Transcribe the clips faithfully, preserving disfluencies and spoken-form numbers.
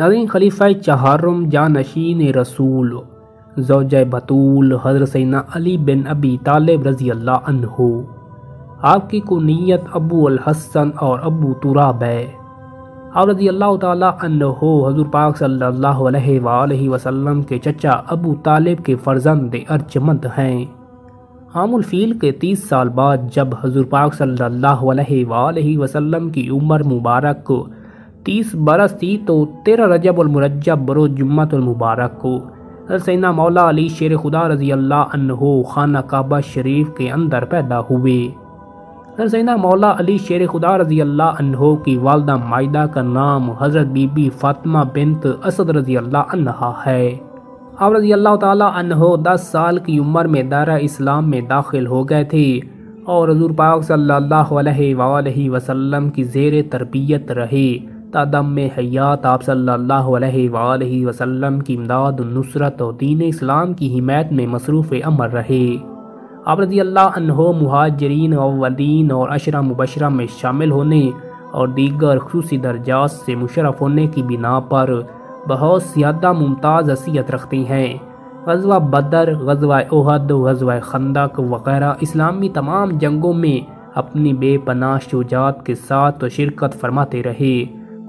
नाज़रीन, खलीफा चहारम जानशीन रसूल ज़ौजा बतूल हज़रत सैयदना अली बिन अबी तालिब रज़ी अल्लाह अन्हु। आपकी कुनियत अबू अल हसन और अबू तुराब है। आप रज़ी अल्लाह ताला अन्हो हज़ूर पाक सल्लल्लाहु अलैहि वालैहि वसल्लम के चचा अबू तालिब के फ़र्जंद अर्जमंद हैं। आमुल फ़ील के तीस साल बाद जब हज़ूर पाक सल्लल्लाहु अलैहि वालैहि वसल्लम की उम्र मुबारक को तीस बरस थी तो तेरह रजब अलमुरज्जब बरोज़ जुम्मतुल मुबारक को सैयदना मौला अली शेर खुदा रज़ी अल्लाह अन्हो खाना काबा शरीफ के अंदर पैदा हुए। सैयदना मौला अली शेर खुदा रज़ी अल्लाह अन्हो की वालदा माइदा का नाम हज़रत बीबी फातिमा बिन्त असद रज़ी अल्लाह अन्हा है। आप रज़ी अल्लाह ताला अन्हो दस साल की उम्र में दायरा इस्लाम में दाखिल हो गए थे और हज़ूर पाक सल्लल्लाहु अलैहि वालैहि वसल्लम की ज़ेर तरबियत रहे। तादम में हयात आप सल्लल्लाहु अलैहि वालैहि वसल्लम की इमदाद नुसरत और दीन इस्लाम की हिमायत में मसरूफ़ अमर रहे। आप रज़ी अल्लाह अन्हो मुहाजिरीन अव्वलीन और अशरा मुबशरा में शामिल होने और दीगर ख़ुसूसी दर्जात से मुशर्रफ होने की बिना पर बहुत ज़्यादा मुमताज़ हैसियत रखती हैं। ग़ज़वा बदर, ग़ज़वा उहद, ग़ज़वा खंदक वग़ैरह इस्लामी तमाम जंगों में अपनी बेपनाह शुजाअत के साथ शिरकत फरमाते रहे।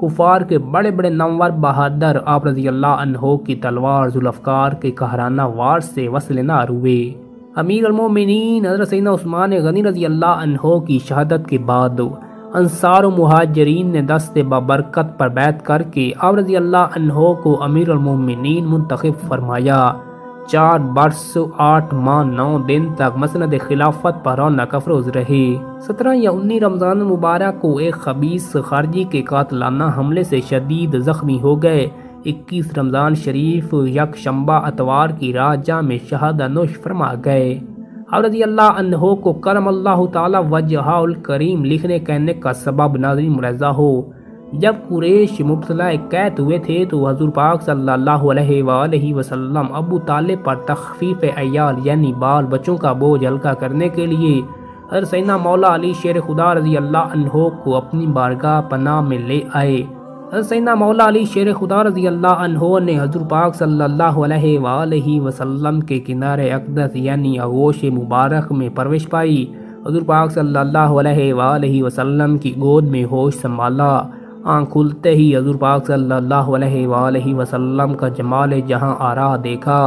कुफ़ार के बड़े बड़े नामवर बहादुर आप रज़ी अल्लाह अन्हो की तलवार ज़ुल्फ़िकार के कहराना वार से वस्लनार हुए। अमीर अल-मोमिनीन हज़रत सैयदना उस्मान गनी रज़ी अल्लाह अन्हो की शहादत के बाद अंसार और मुहाजिरीन ने दस्ते बाबरकत पर बैत करके आप रज़ी अल्लाह अन्हो को अमीर अल-मोमिनीन मुंतखब फरमाया। चार बरस आठ माह नौ दिन तक मसनद खिलाफत पर रौनक अफरोज़ रहे। सत्रह या उन्नीस रमज़ान मुबारक को एक खबीस खारजी के कातलाना हमले से शदीद ज़ख्मी हो गए। इक्कीस रमज़ान शरीफ यकशंबा अतवार की रात जाम शहादनोश फरमा गए। आप रज़ी अल्लाह अन्हो को करम अल्लाह ताला वजहुल करीम लिखने कहने का सबब नाज़रीन मुलाहिज़ा हो। जब कुरैश मुब्तला कैद हुए थे तो हज़ूर पाक सल्लल्लाहु अलैहि वालैहि वसल्लम अबू तालिब पर तखफीफ अयाल यानी बाल बच्चों का बोझ हल्का करने के लिए हज़रत सैयदना मौला अली शेर खुदा रज़ी अल्लाह अन्हो को अपनी बारगाह पनाह में ले आए। सैयदना मौला अली शेर खुदा रज़ी अल्लाह अन्हो ने हज़ूर पाक सल्लल्लाहु अलैहि वालैहि वसल्लम के किनारे अक़दस यानी आगोश मुबारक में परवरिश पाई। हज़ूर पाक सल्लल्लाहु अलैहि वालैहि वसल्लम की गोद में होश संभाला। आँख खुलते ही हज़ूर पाक सल्लल्लाहु अलैहि वालैहि वसल्लम का जमाल जहाँ आरा देखा।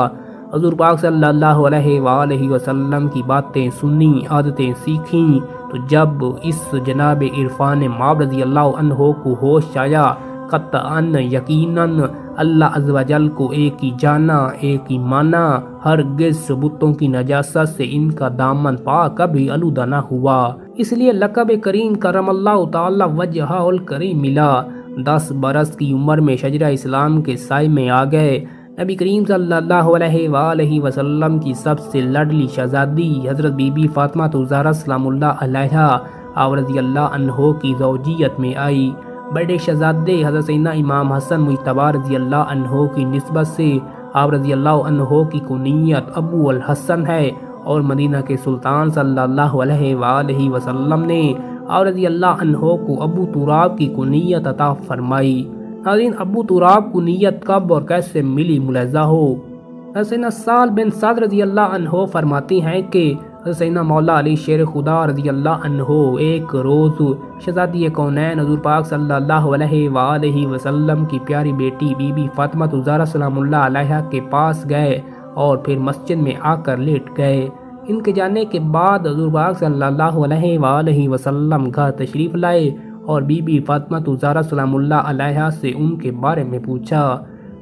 हज़ूर पाक सल्लल्लाहु अलैहि वालैहि वसल्लम की बातें सुनी, आदतें सीखीं। तो जब इस जनाब इरफान माब रज़ी अल्लाह अन्हो को होश आया, कतअन यकीनन अल्लाह अज़्ज़वजल को एक ही जाना, एक ही माना। हरगिज़ सबूतों की नजासत से इनका दामन पाक कभी आलूदा न हुआ, इसलिए लक़ब करीम करमल्लाहु ताला वजहुल करीम मिला। दस बरस की उम्र में शजरा इस्लाम के साय में आ गए। नबी करीम सल्लल्लाहु अलैहि वालैहि वसल्लम की सबसे लाडली शहज़ादी हज़रत बीबी फ़ातिमा ज़हरा सलामुल्लाह अलैहा आप रज़ी अल्लाह अन्हो की ज़ौजियत में आई। बड़े शहज़ादे हज़रत सैयदना इमाम हसन मुज्तबा रज़ी अल्लाह अन्हो की निस्बत से आप रज़ी अल्लाह अन्हो की कुनियत अबू अल हसन है और मदीना के सुल्तान सल्लल्लाहु अलैहि वालैहि वसल्लम ने आप रज़ी अल्लाह अन्हो को अबू तुराब की कुनियत अता फरमाई। नाज़रीन, अबू तुराब कुनियत कब और कैसे मिली मुलाहिज़ा हो। सैयदना साल बिन साद रज़ी अल्लाह अन्हो फरमाती हैं कि सैयदना मौला अली शेर खुदा रज़ी अल्लाह अन्हो एक रोज़ शहज़ादी कौनैन हज़ूर पाक सल्लल्लाहु अलैहि वालैहि वसल्लम की प्यारी बेटी बीबी फ़ातिमा ज़हरा सलामुल्लाह अलैहा के पास गए और फिर मस्जिद में आकर लेट गए। इनके जाने के बाद हज़ूर पाक सल्लल्लाहु अलैहि वालैहि वसल्लम घर तशरीफ़ लाए और बीबी फ़ातिमा ज़हरा सलामुल्लाह अलैहा से उनके बारे में पूछा।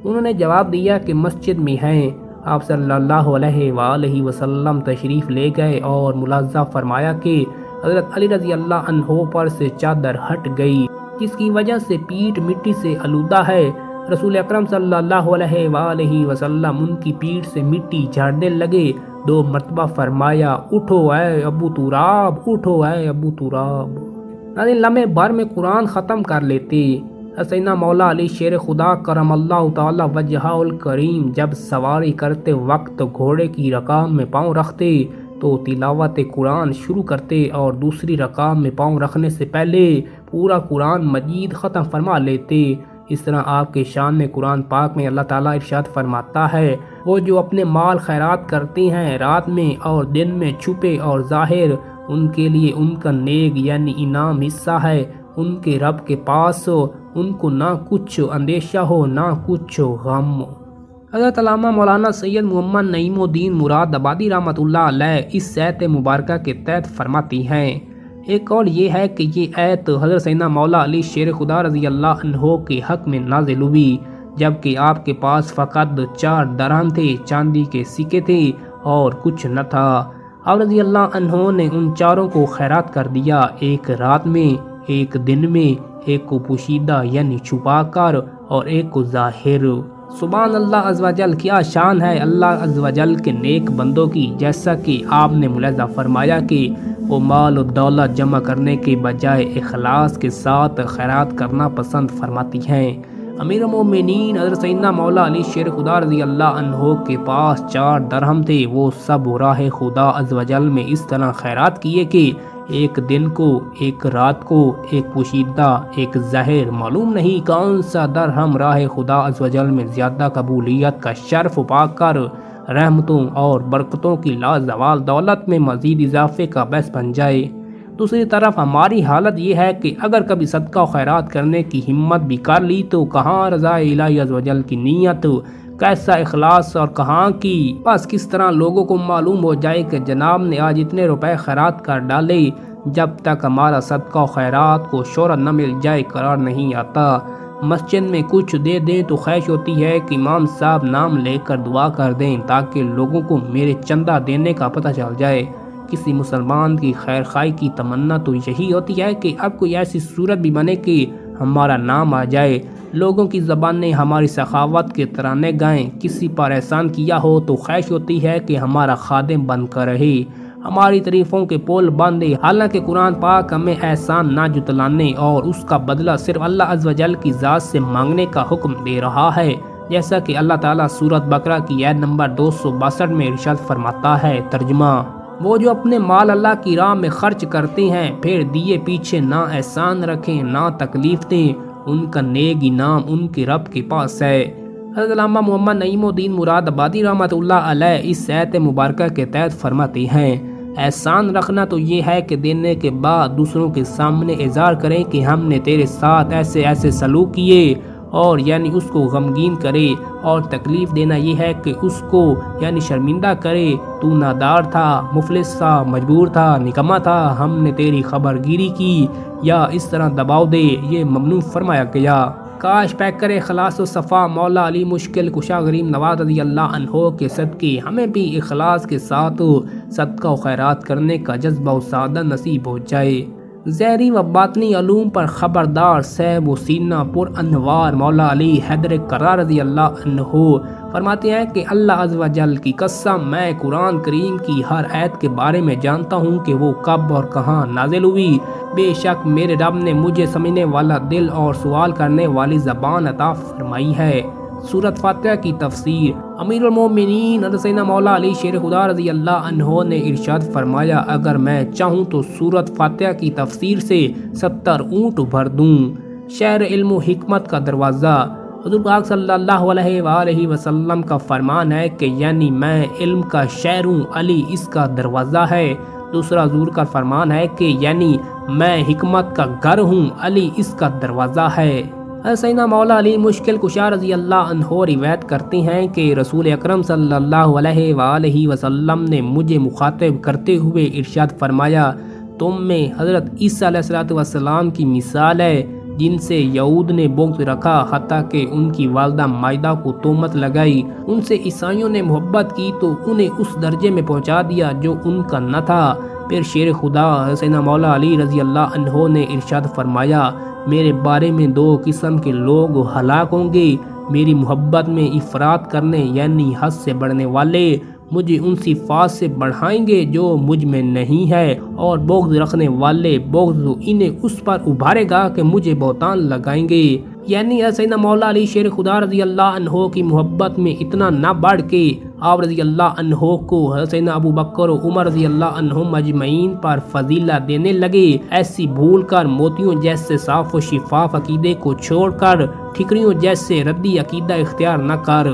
उन्होंने जवाब दिया कि मस्जिद में हैं। आप सल्लल्लाहु अलैहि वालैहि वसल्लम तशरीफ़ ले गए और मुलाहिज़ा फरमाया कि हज़रत अली रज़ी अल्लाह अन्हो पर से चादर हट गई, जिसकी वजह से पीठ मिट्टी से आलूदा है। रसूल अकरम सल्लल्लाहु अलैहि वालैहि वसल्लम उनकी पीठ से मिट्टी झाड़ने लगे। दो मरतबा फरमाया, उठो ऐ अबू तुराब, उठो ऐ अबू तुराब। नाज़रीन, लम्हे भर में कुरान ख़त्म कर लेते। सैयदना मौला अली शेर खुदा करमल्लाहु ताला वजहुल करीम जब सवारी करते वक्त घोड़े की रकाम में पाँव रखते तो तिलावत कुरान शुरू करते और दूसरी रकाम में पाँव रखने से पहले पूरा कुरान मजीद ख़त्म फरमा लेते। इस तरह आपके शान में कुरान पाक में अल्लाह ताला इरशाद फरमाता है, वो जो अपने माल खैरात करती हैं रात में और दिन में छुपे और जाहिर, उनके लिए उनका नेक यानी इनाम हिस्सा है उनके रब के पास हो, उनको ना कुछ अंदेशा हो ना कुछ गम। हज़रत अल्लामा मौलाना सैयद मोहम्मद नईमुद्दीन मुराद आबादी रहमतुल्लाह अलैह इस आयत मुबारक के तहत फरमाती हैं। एक और ये है कि ये आयत हज़रत सैयदना मौला अली शेर खुदा रजी अल्लाह अन्हो के हक़ में नाजिल हुई, जबकि आपके पास फ़कत चार दरहम थे, चांदी के सिक्के थे और कुछ न था। अब रजी अल्लाह अन्हो ने उन चारों को खैरात कर दिया, एक रात में, एक दिन में, एक को पोशीदा यानी छुपा कर और एक को जाहिर। सुबहान अल्लाह अज़्वाजल, क्या शान है अल्लाह अज़्वाजल के नेक बंदों की। जैसा कि आपने मुलाहिज़ा फरमाया कि वो माल और दौलत जमा करने के बजाय इखलास के साथ खैरात करना पसंद फरमाती हैं। अमीरुल मोमिनीन हज़रत सैयदना मौला अली शेर खुदा रज़ी अल्लाह अन्हो के पास चार दरहम थे, वो सब राह खुदा अज़्वाजल में इस तरह खैरात किए कि एक दिन को, एक रात को, एक पोशीदा, एक ज़ाहिर, मालूम नहीं कौन सा दरहम राह खुदा अज़्वाजल में ज़्यादा कबूलियत का शर्फ पाकर रहमतों और बरकतों की लाजवाल दौलत में मज़ीद इजाफे का बस बन जाए। दूसरी तरफ हमारी हालत यह है कि अगर कभी सदका खैरात करने की हिम्मत भी कर ली तो कहाँ रज़ा इलाही अज़्वाजल की नीयत, कैसा इखलास और कहाँ की। बस किस तरह लोगों को मालूम हो जाए कि जनाब ने आज इतने रुपए खैरात कर डाले। जब तक हमारा सदका खैरात को शोहरत न मिल जाए करार नहीं आता। मस्जिद में कुछ दे दें तो ख्वाहिश होती है कि इमाम साहब नाम लेकर दुआ कर दें ताकि लोगों को मेरे चंदा देने का पता चल जाए। किसी मुसलमान की खैर खाई की तमन्ना तो यही होती है कि अब कोई ऐसी सूरत भी बने कि हमारा नाम आ जाए, लोगों की ज़बान ने हमारी सखावत के तराने गाएं। किसी पर एहसान किया हो तो ख्वाहिश होती है कि हमारा खादिम बनकर रहे, हमारी तारीफ़ों के पोल बांधे। हालांकि कुरान पाक हमें एहसान ना जुतलाने और उसका बदला सिर्फ अल्लाह अज़्वजल की ज़ात से मांगने का हुक्म दे रहा है, जैसा कि अल्लाह ताला सूरत बकरा की आयत नंबर दो सौ बासठ में इरशाद फरमाता है। तर्जुमा, वो जो अपने माल अल्लाह की राह में खर्च करते हैं फिर दिए पीछे ना एहसान रखें ना तकलीफ दें, उनका नेक इनाम उनके रब के पास है। हज़रत अल्लामा मोहम्मद नईमुद्दीन मुराद आबादी रहमतुल्लाह अलैह इस आयत मुबारक के तहत फरमाते हैं, एहसान रखना तो ये है कि देने के बाद दूसरों के सामने इज़हार करें कि हमने तेरे साथ ऐसे ऐसे सलूक किए और यानी उसको गमगीन करे, और तकलीफ़ देना यह है कि उसको यानी शर्मिंदा करे। तू नादार था, मुफलिस था, मजबूर था, निकम्मा था, हमने तेरी खबरगिरी की, या इस तरह दबाव दे, ये ममनू फरमाया गया। काश पैकर इखलास व सफ़ा मौला अली मुश्किल कुशा गरीब नवाज रज़ी अल्लाह अन्हो के सदके हमें भी इखलास के साथ सदका व खैरात करने का जज्बा व सादा नसीब हो जाए। ज़हरी व बातनी अलूम पर ख़बरदार सैब व सीना पुर अनवार मौला अली हैदर करार रज़ी अल्लाह अन्हो फरमाते हैं कि अल्लाह अज़्वजल की कसम, मैं कुरान करीम की हर आयत के बारे में जानता हूँ कि वो कब और कहाँ नाजिल हुई। बेशक मेरे रब ने मुझे समझने वाला दिल और सवाल करने वाली ज़बान अता फरमाई है। सूरत फातिहा की तफसीर। अमीरुल मोमिनीन हज़रत सैयदना मौला अली शेर खुदा रज़ी अल्लाह अन्हो ने इरशाद फरमाया, अगर मैं चाहूँ तो सूरत फातिहा की तफसीर से सत्तर ऊँट भर दूँ। शहर इल्म हिकमत का दरवाज़ा। हुज़ूर पाक सल्लल्लाहु अलैहि वसल्लम का फरमान है कि यानी मैं इल्म का शहर हूँ, अली इसका दरवाज़ा है। दूसरा हुज़ूर का फरमान है कि यानी मैं हिकमत का घर हूँ, अली इसका दरवाज़ा है। सैयदना मौला अली मुश्किल कुशा रज़ी अल्लाह अन्हो रिवायत करते हैं कि रसूल अकरम सल्लल्लाहु अलैहि वसल्लम ने मुझे मुखातिब करते हुए इरशाद फरमाया, तुम में हज़रत ईसा अलैहि वसल्लम की मिसाल है जिनसे यहूद ने बुग़्ज़ रखा, हत्ता कि उनकी वालदा माइदा को तोहमत लगाई। उनसे ईसाइयों ने मोहब्बत की तो उन्हें उस दर्जे में पहुँचा दिया जो उनका न था। फिर शेर खुदा सैयदना मौला अली रज़ी अल्लाह अन्हो ने इरशाद फरमाया, मेरे बारे में दो किस्म के लोग हलाक होंगे, मेरी मोहब्बत में इफ़रात करने यानी हद से बढ़ने वाले मुझे उन सिफात से बढ़ाएंगे जो मुझ में नहीं है, और बोग्ज रखने वाले बोग्ज इन्हें उस पर उभारेगा कि मुझे बहतान लगाएंगे। यानी सैयदना मौला अली शेर खुदा रजी अल्लाह अन्हो की मोहब्बत में इतना ना बढ़ के आप रजी अल्लाह अन्हो को सैयदना अबू बकर और उमर रजी अल्लाह अन्हो मजमईन पर फजीला देने लगे। ऐसी भूल कर मोतियों जैसे साफ व शिफाफ अकीदे को छोड़ कर ठिकरियों जैसे रद्दी अकीदा इख्तियार न कर।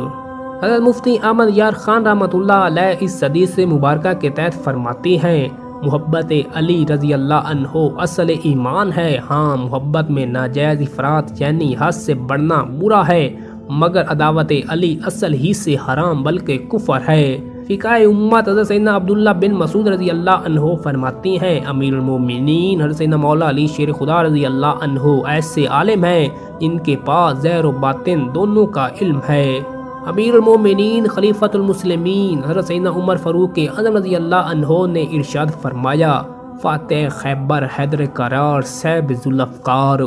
हज़रत मुफ्ती अहमद यार खान रहमतुल्लाह अलैह इस हदीस से मुबारका के तहत फरमाते हैं, मोहब्बत अली रजी अल्लाह अन्हो असल ईमान है। हाँ, मोहब्बत में नाजायज़ इफरात यानी हद से बढ़ना बुरा है, मगर अदावत अली असल ही से हराम बल्कि कुफर है। फ़िक़ाह उम्मत हज़रत सैयदना अब्दुल्ला बिन मसूद रजी अल्लाह अन्हो फरमाती हैं, अमीरुल मोमिनीन हज़रत सैयदना मौला अली शेर खुदा रजी अल्लाह अन्हो ऐसे आलिम हैं इनके पास ज़ाहिर व बातिन दोनों का इल्म है। अमीरुल मोमिनीन खलीफतुल मुस्लिमीन हज़रत सैयदना उमर फ़ारूक के अज़म रज़ी अल्लाह अन्हो ने इरशाद फरमाया, फ़ातह खैबर हैदर करार सैब ज़ुल्फ़िकार।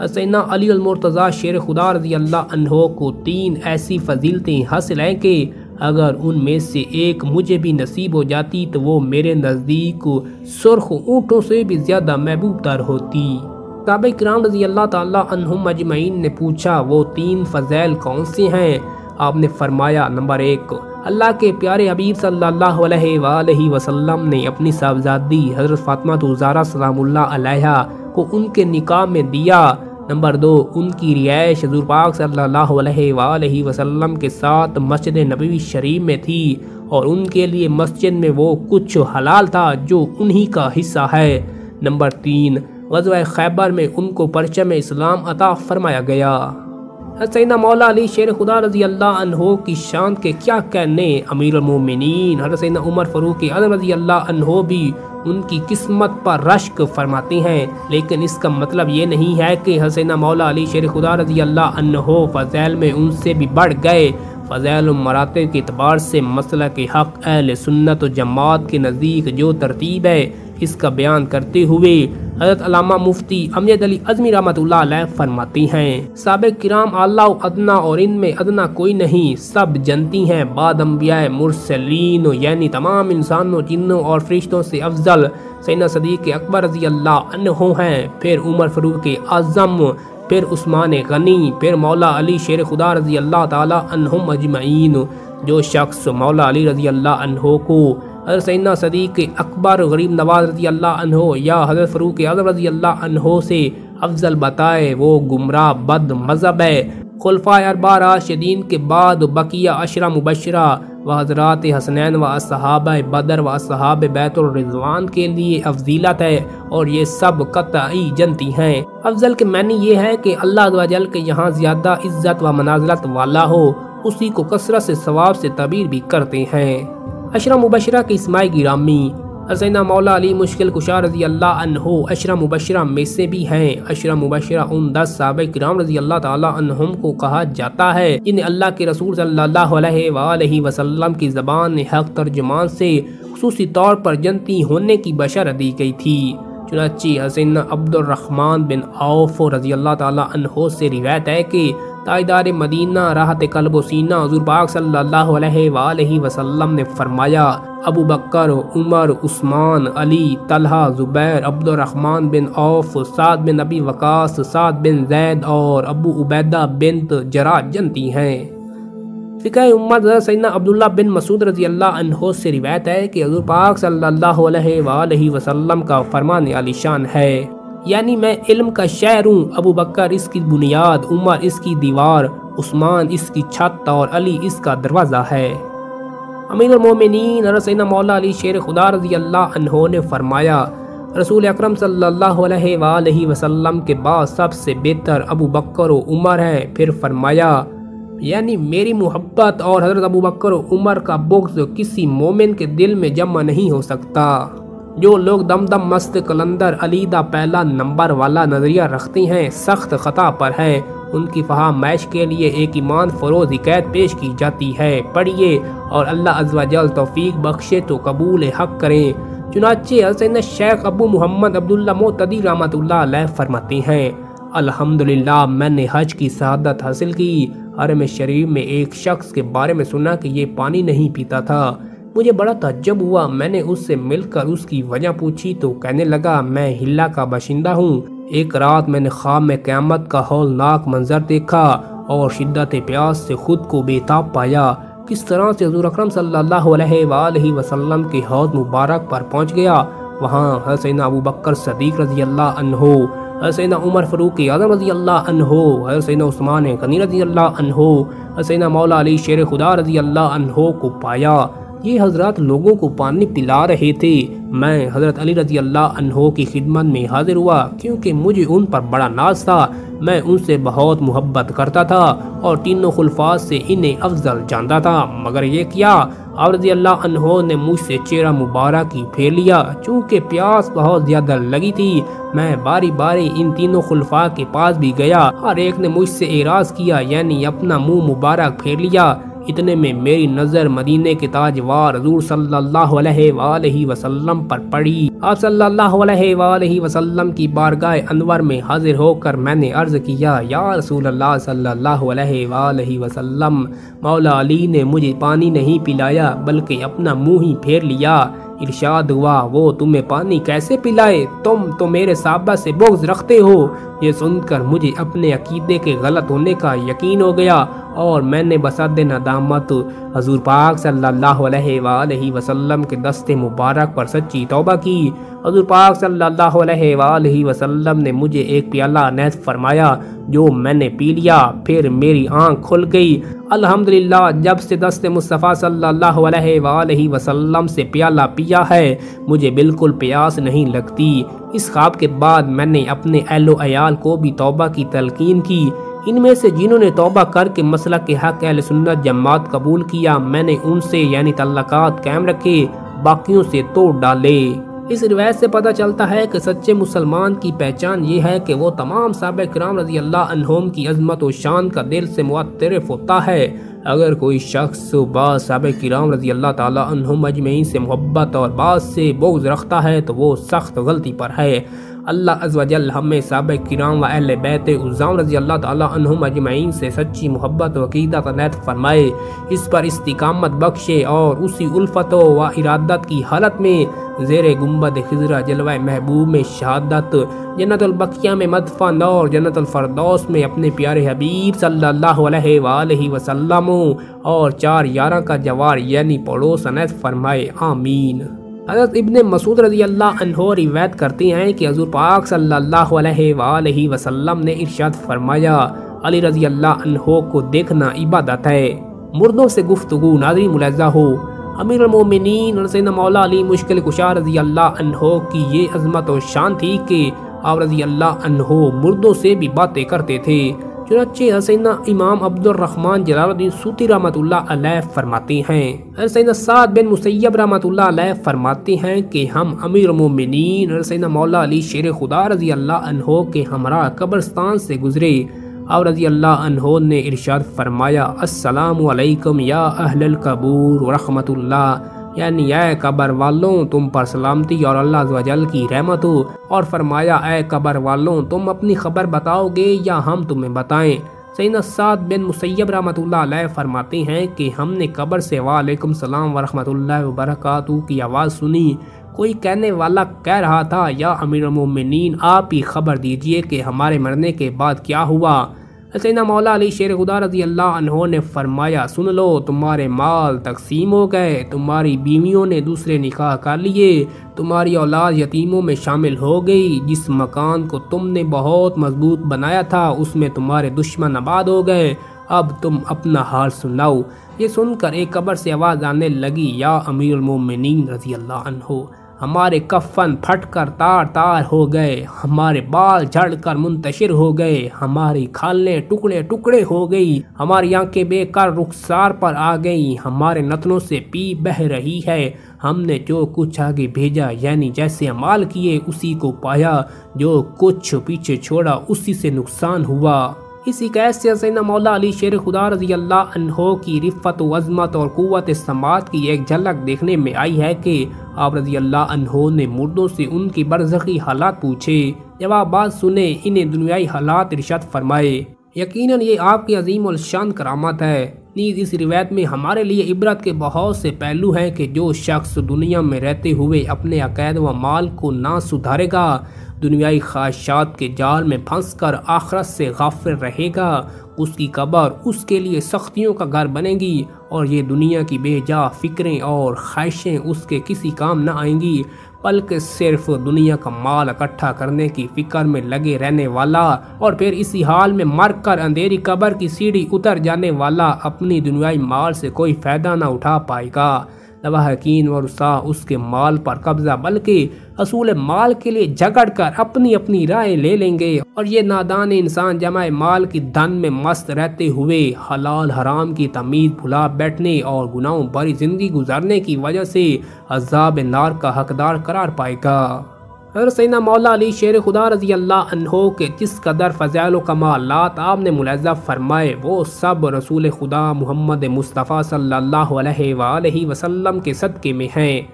हज़रत सैयदना अली अल मुर्तज़ा शेर खुदा रज़ी अल्लाह अन्हो को तीन ऐसी फजीलतें हासिल हैं कि अगर उनमें से एक मुझे भी नसीब हो जाती तो वो मेरे नज़दीक सुर्ख ऊँटों से भी ज़्यादा महबूब तर होती। साहबा किराम रज़ी अल्लाह ताला अन्हुम अजमईन ने पूछा, वो तीन फजैल कौन से हैं? आपने फरमाया, नंबर एक, अल्लाह के प्यारे हबीब सल्लल्लाहु अलैहि वसल्लम ने अपनी साहबजादी हज़रत फातिमा ज़हरा सलामुल्लाह अलैहा को उनके निकाह में दिया। नंबर दो, उनकी रिहाइश हुज़ूर पाक सल्लल्लाहु अलैहि वसल्लम के साथ मस्जिद नबवी शरीफ में थी, और उनके लिए मस्जिद में वो कुछ हलाल था जो उन्हीं का हिस्सा है। नंबर तीन, ग़ज़वा खैबर में उनको परचम इस्लाम अता फरमाया गया। सैयदना मौला अली शेर खुदा रजी अल्लाह अन्हो की शान के क्या कहने, अमीरुल मोमिनीन हज़रत सैयदना उमर फ़ारूक के अज़म रजी अल्लाह अन्हो भी उनकी किस्मत पर रश्क फरमाते हैं, लेकिन इसका मतलब ये नहीं है कि हज़रत सैयदना मौला अली शेर खुदा रजी अल्लाह अन्हो फ़ज़ैल में उनसे भी बढ़ गए। फ़ज़ैल और मरातब के एतबार से मसला के हक़ अहल सुन्नत व जमात के नज़दीक जो तरतीब है, इसका बयान करते हुए हज़रत अल्लामा मुफ्ती अमजद अली अज़मी रहमतुल्लाह अलैह फरमाती हैं, साबिक़ किराम आला व अदना और इनमें अदना कोई नहीं, सब जनती हैं। बाद अम्बियाए मुरसलीन यानी तमाम इंसानों जिन्नों और फरिश्तों से अफजल सैयदना सदीक़ अकबर रज़ी अल्लाह अन्हो हैं, फिर उमर फ़ारूक के आज़म, फिर उस्मान गनी, फिर मौला अली शेर खुदा रज़ी अल्लाह ताला अन्हुम अजमईन। जो शख्स मौला अली रज़ी अल्लाह अन्हो को हज़रत सैयदना सदीक़ अकबर गरीब नवाज रज़ी अल्लाह अन्हो या हज़रत फ़ारूक़ आज़म रज़ी अल्लाह अन्हो से अफजल बताए, वो गुमराह बद मज़हब है। खुलफ़ाए अरबा राशिदीन के बाद बकिया अशरा मुबशरा व हज़रात हसनैन व असहाबा बदर व असहाब बैतुल रिज़वान के लिए अफजीलत है, और ये सब कतई जनती हैं। अफजल के मानी ये है कि अल्लाह अज़्ज़ा वजल के यहाँ ज़्यादा इज़्ज़त व मनाज़रत वाला हो, उसी को कसरत से सवाब से तबीर भी करते हैं। अशरा मुबशरा के इस्माए गिरामी सैयदना मौला अली मुश्किल कुशा रज़ी अल्लाह अन्हो अशरा मुबशरा में से भी हैं। अशरा मुबशरा उन दस साहबे किराम रज़ी अल्लाह ताला अन्हुम को कहा जाता है जिन्हें अल्लाह के रसूल सल्लल्लाहु अलैहि वसल्लम की ज़बान हक़ तर्जुमान से खुसूसी तौर पर जनती होने की बशारत दी गई थी। चुनांचे सैयदना अब्दुर्रहमान बिन औफ रज़ी अल्लाह ताला अन्हो से रिवायत है कि ताजदार मदीना राहत कल्ब सीना हुज़ूर पाक सल्लल्लाहु अलैहि वसल्लम ने फरमाया, Abu Bakr, Umar, Usman, Ali, Talha, Zubair, Abdurrahman bin Auf, Saad bin Abi Waqqas, Saad bin Zaid और अबू उबैदा बिन्त जरा जनती हैं। फ़िक़ह उम्मत सैयदना अब्दुल्ला बिन मसूद रज़ी अल्लाह अन्हो से रिवायत है कि हुज़ूर पाक सल्लल्लाहु अलैहि वसल्लम का फरमान आलीशान है, यानी मैं इल्म का शहर हूँ, अबू बकर इसकी बुनियाद, उमर इसकी दीवार, उस्मान इसकी छत और अली इसका दरवाज़ा है। अमीरुल मोमिनीन हज़रत सैयदना मौला अली शेर खुदा रज़ी अल्लाह अन्हो ने फरमाया, रसूल अकरम सल्लल्लाहु अलैहि वसल्लम के बाद सबसे बेहतर अबू बकर व उमर हैं। फिर फरमाया, यानी मेरी मोहब्बत और हज़रत अबू बकर व उमर का बुग़्ज़ किसी मोमिन के दिल में जमा नहीं हो सकता। जो लोग दमदम मस्त कलंदर अलीदा पहला नंबर वाला नज़रिया रखते हैं सख्त ख़ता पर हैं। उनकी फहामैश के लिए एक ईमान फरोज़ हिकायत पेश की जाती है, पढ़िए और अल्लाह अज़्ज़वजल तौफीक बख्शे तो कबूल हक़ करें। चुनांचे हसन शेख अबू मोहम्मद अब्दुल्ला मोतदी रहमतुल्लाह अलैह फरमाते हैं, अल्हम्दुलिल्लाह मैंने हज की शहादत हासिल की। हरम शरीफ में एक शख्स के बारे में सुना कि ये पानी नहीं पीता था, मुझे बड़ा तअज्जुब हुआ। मैंने उससे मिलकर उसकी वजह पूछी तो कहने लगा, मैं हिल्ला का बाशिंदा हूँ। एक रात मैंने ख्वाब में क़यामत का हौलनाक मंजर देखा और शिद्दत प्यास से खुद को बेताब पाया। किस तरह से हुज़ूर अकरम सल्लल्लाहु अलैहि वसल्लम के हौज़ मुबारक पर पहुँच गया। वहाँ हसैना अबू बकर सदीक़ रज़ी अल्लाह अन्हो, हसैना उमर फ़ारूक़ आज़म रज़ी अल्लाह अन्हो, हसैना उस्मान गनी रज़ी अल्लाह अन्हो, हसैना मौला अली शेर खुदा रज़ी अल्लाह अन्हो को पाया। ये हज़रत लोगों को पानी पिला रहे थे। मैं हज़रत अली रज़ी अल्लाह अन्हो की खिदमत में हाजिर हुआ क्योंकि मुझे उन पर बड़ा नाज था। मैं उनसे बहुत मोहब्बत करता था और तीनों खुलफा से इन्हें अफजल जानता था, मगर ये क्या अब रज़ी अल्लाह अन्हो ने मुझसे चेहरा मुबारक ही फेर लिया। चूँकि प्यास बहुत ज़्यादा लगी थी, मैं बारी बारी इन तीनों खुलफा के पास भी गया। हर एक ने मुझसे एराज़ किया यानी अपना मुँह मुबारक फेर लिया। इतने में मेरी नज़र मदीने के ताजवार हुज़ूर सल्लल्लाहु अलैहि वसल्लम पर पड़ी। आप सल्लल्लाहु अलैहि वसल्लम की बारगाह अनवर में हाजिर होकर मैंने अर्ज़ किया, या रसूल अल्लाह सल्लल्लाहु अलैहि वसल्लम, मौला अली ने मुझे पानी नहीं पिलाया बल्कि अपना मुँह ही फेर लिया। इरशाद हुआ, वो तुम्हें पानी कैसे पिलाए, तुम तो मेरे साहबा से बुग़्ज़ रखते हो। ये सुनकर मुझे अपने अकीदे के गलत होने का यकीन हो गया और मैंने बसद नदामत हजूर पाक सल्लल्लाहु अलैहि वसल्लम के दस्ते मुबारक पर सच्ची तौबा की। हजूर पाक सल्लल्लाहु अलैहि वसल्लम ने मुझे एक प्याला नेज़ फरमाया जो मैंने पी लिया। फिर मेरी आँख खुल गई। अल्हम्दुलिल्लाह, जब से दस्ते मुस्तफ़ा सल्लल्लाहु अलैहि वसल्लम से प्याला पिया है मुझे बिल्कुल प्यास नहीं लगती। इस ख्वाब के बाद मैंने अपने अहलो अयाल को भी तौबा की तलकीन की। इनमें से जिन्होंने तौबा करके मसला के हक अहले सुन्नत जमात कबूल किया मैंने उनसे यानी तल्लक़ात कायम रखे, बाकियों से तोड़ डाले। इस रिवायत से पता चलता है कि सच्चे मुसलमान की पहचान ये है कि वो तमाम साहबे किराम रज़ी अल्लाह अन्हुम की अज़मत व शान का दिल से मुआतरफ़ होता है। अगर कोई शख्स बाद साहबे किराम रज़ी अल्लाह ताला अन्हुम अजमईन से मोहब्बत और बाद से बोझ रखता है तो वो सख्त गलती पर है। अल्लाह अज़्ज़वजल हमें साहबे किराम व अहले बैत उज़्ज़ाम रज़ी अल्लाह ताला अन्हुम अजमईन से सच्ची मोहब्बत व अक़ीदत अनैत फरमाए, इस पर इस्तिकामत बख्शे और उसी उल्फ़त व इरादत की हालत में ज़ेरे गुंबद खिजरा जलवा महबूब में शहादत, जन्नतुल बक़िया में मदफ़ा नौर, जन्नतुल फ़रदौस में अपने प्यारे हबीब सल्लल्लाहु अलैहि वसल्लम और चार यारा का जवार यानी पड़ोस अनैत फरमाए, आमीन। हज़रत इब्ने मसूद रज़ी अल्लाह अन्हो रिवायत करते हैं कि हज़ूर पाक सल्लल्लाहु अलैहि वसल्लम ने इरशाद फरमाया, अली रज़ी अल्लाह अन्हो को देखना इबादत है। मुर्दों से गुफ्तगू नाज़री मुलाहिज़ा हो। अमीरुल मोमिनीन हुसैन मौला अली मुश्किल कुशा रज़ी अल्लाह अन्हो की ये अज़मत और शान थी कि आप रज़ी अल्लाह अन्हो मुर्दों से भी बातें करते थे। चुनाचे हसैना इमाम अब्दुर्रहमान जलालुद्दीन सूती रहमतुल्लाह अलैह फरमाते हैं, हसैना साद बिन मुसैयब रहमतुल्लाह अलैह फरमाते हैं कि हम अमीरुल मोमिनीन हुसैन मौला अली शेर खुदा रज़ी अल्लाह अन्हो के हमरा कब्रिस्तान से गुजरे। और रज़ी अल्लाह अन्हो ने इरशाद फरमाया, अस्सलामु अलैकुम या अहलल कबूर व रहमतुल्लाह, यानी ऐ कबर वालों तुम पर सलामती और अल्लाह अज़्ज़वजल की रहमत हो। और फरमाया, ऐ कबर वालों तुम अपनी खबर बताओगे या हम तुम्हें बताएं। सैयदना साद बिन मुसैयब रहमतुल्लाह अलैह फरमाते हैं कि हमने कबर से वालेकुम सलाम व रहमतुल्लाह व बरकातहू की आवाज़ सुनी। कोई कहने वाला कह रहा था, या अमीरुल मोमिनीन आप ही खबर दीजिए कि हमारे मरने के बाद क्या हुआ। सैयदना मौला अली शेर खुदा रज़ी अल्लाह अन्हो ने फरमाया, सुन लो, तुम्हारे माल तकसीम हो गए, तुम्हारी बीवियों ने दूसरे निकाह कर लिए, तुम्हारी औलाद यतीमों में शामिल हो गई, जिस मकान को तुमने बहुत मजबूत बनाया था उसमें तुम्हारे दुश्मन आबाद हो गए, अब तुम अपना हाल सुनाओ। ये सुनकर एक कब्र से आवाज़ आने लगी, या अमीरुल मोमिनीन रज़ी अल्लाह अन्हो, हमारे कफ़न फट कर तार तार हो गए, हमारे बाल झड़ कर मुंतशिर हो गए, हमारी खालें टुकड़े टुकड़े हो गई, हमारी आंखें बेकार रुखसार पर आ गई, हमारे नथनों से पी बह रही है, हमने जो कुछ आगे भेजा यानी जैसे अमाल किए उसी को पाया, जो कुछ पीछे छोड़ा उसी से नुकसान हुआ। इस शिकायत से हसैना मौला अली शेर खुदा रज़ी अल्लाह अन्हो की रिफ़त व अज़मत और क़ुव्वत समात की एक झलक देखने में आई है कि आप रज़ी अल्लाह अन्हो ने मुर्दों से उनकी बरज़ख़ी हालात पूछे, जवाबात सुने, इन्हें दुनियाई हालात इरशाद फरमाए। यकीनन ये आपकी अज़ीम उल शान करामत है। नीज़ इस रिवायत में हमारे लिए इबरत के बहुत से पहलू हैं कि जो शख्स दुनिया में रहते हुए अपने अक़ैद व माल को ना सुधारेगा, दुनियाई ख्वाहिशात के जाल में फंसकर आखरत से गाफिल रहेगा, उसकी कब्र उसके लिए सख्तियों का घर बनेगी और ये दुनिया की बेजा फ़िक्रें और ख्वाहिशें उसके किसी काम न आएंगी, बल्कि सिर्फ दुनिया का माल इकट्ठा करने की फ़िक्र में लगे रहने वाला और फिर इसी हाल में मरकर अंधेरी कब्र की सीढ़ी उतर जाने वाला अपनी दुनियाई माल से कोई फ़ायदा ना उठा पाएगा। लवाहकीन और उसा उसके माल पर कब्ज़ा बल्कि असूल माल के लिए झगड़ कर अपनी अपनी राय ले लेंगे और ये नादान इंसान जमाए माल की धन में मस्त रहते हुए हलाल हराम की तमीज़ भुला बैठने और गुनाहों भरी ज़िंदगी गुजारने की वजह से अज़ाब नार का हकदार करार पाएगा। हज़रत सैयदना मौला अली शेर खुदा रज़ी अल्लाह अन्हो के जिस कदर फ़ज़ाइल व कमालात आपने मुलाहिज़ा फरमाए वो सब रसूल खुदा मुहम्मद मुस्तफ़ा सल्लल्लाहु अलैहि वसल्लम के सदक़े में हैं।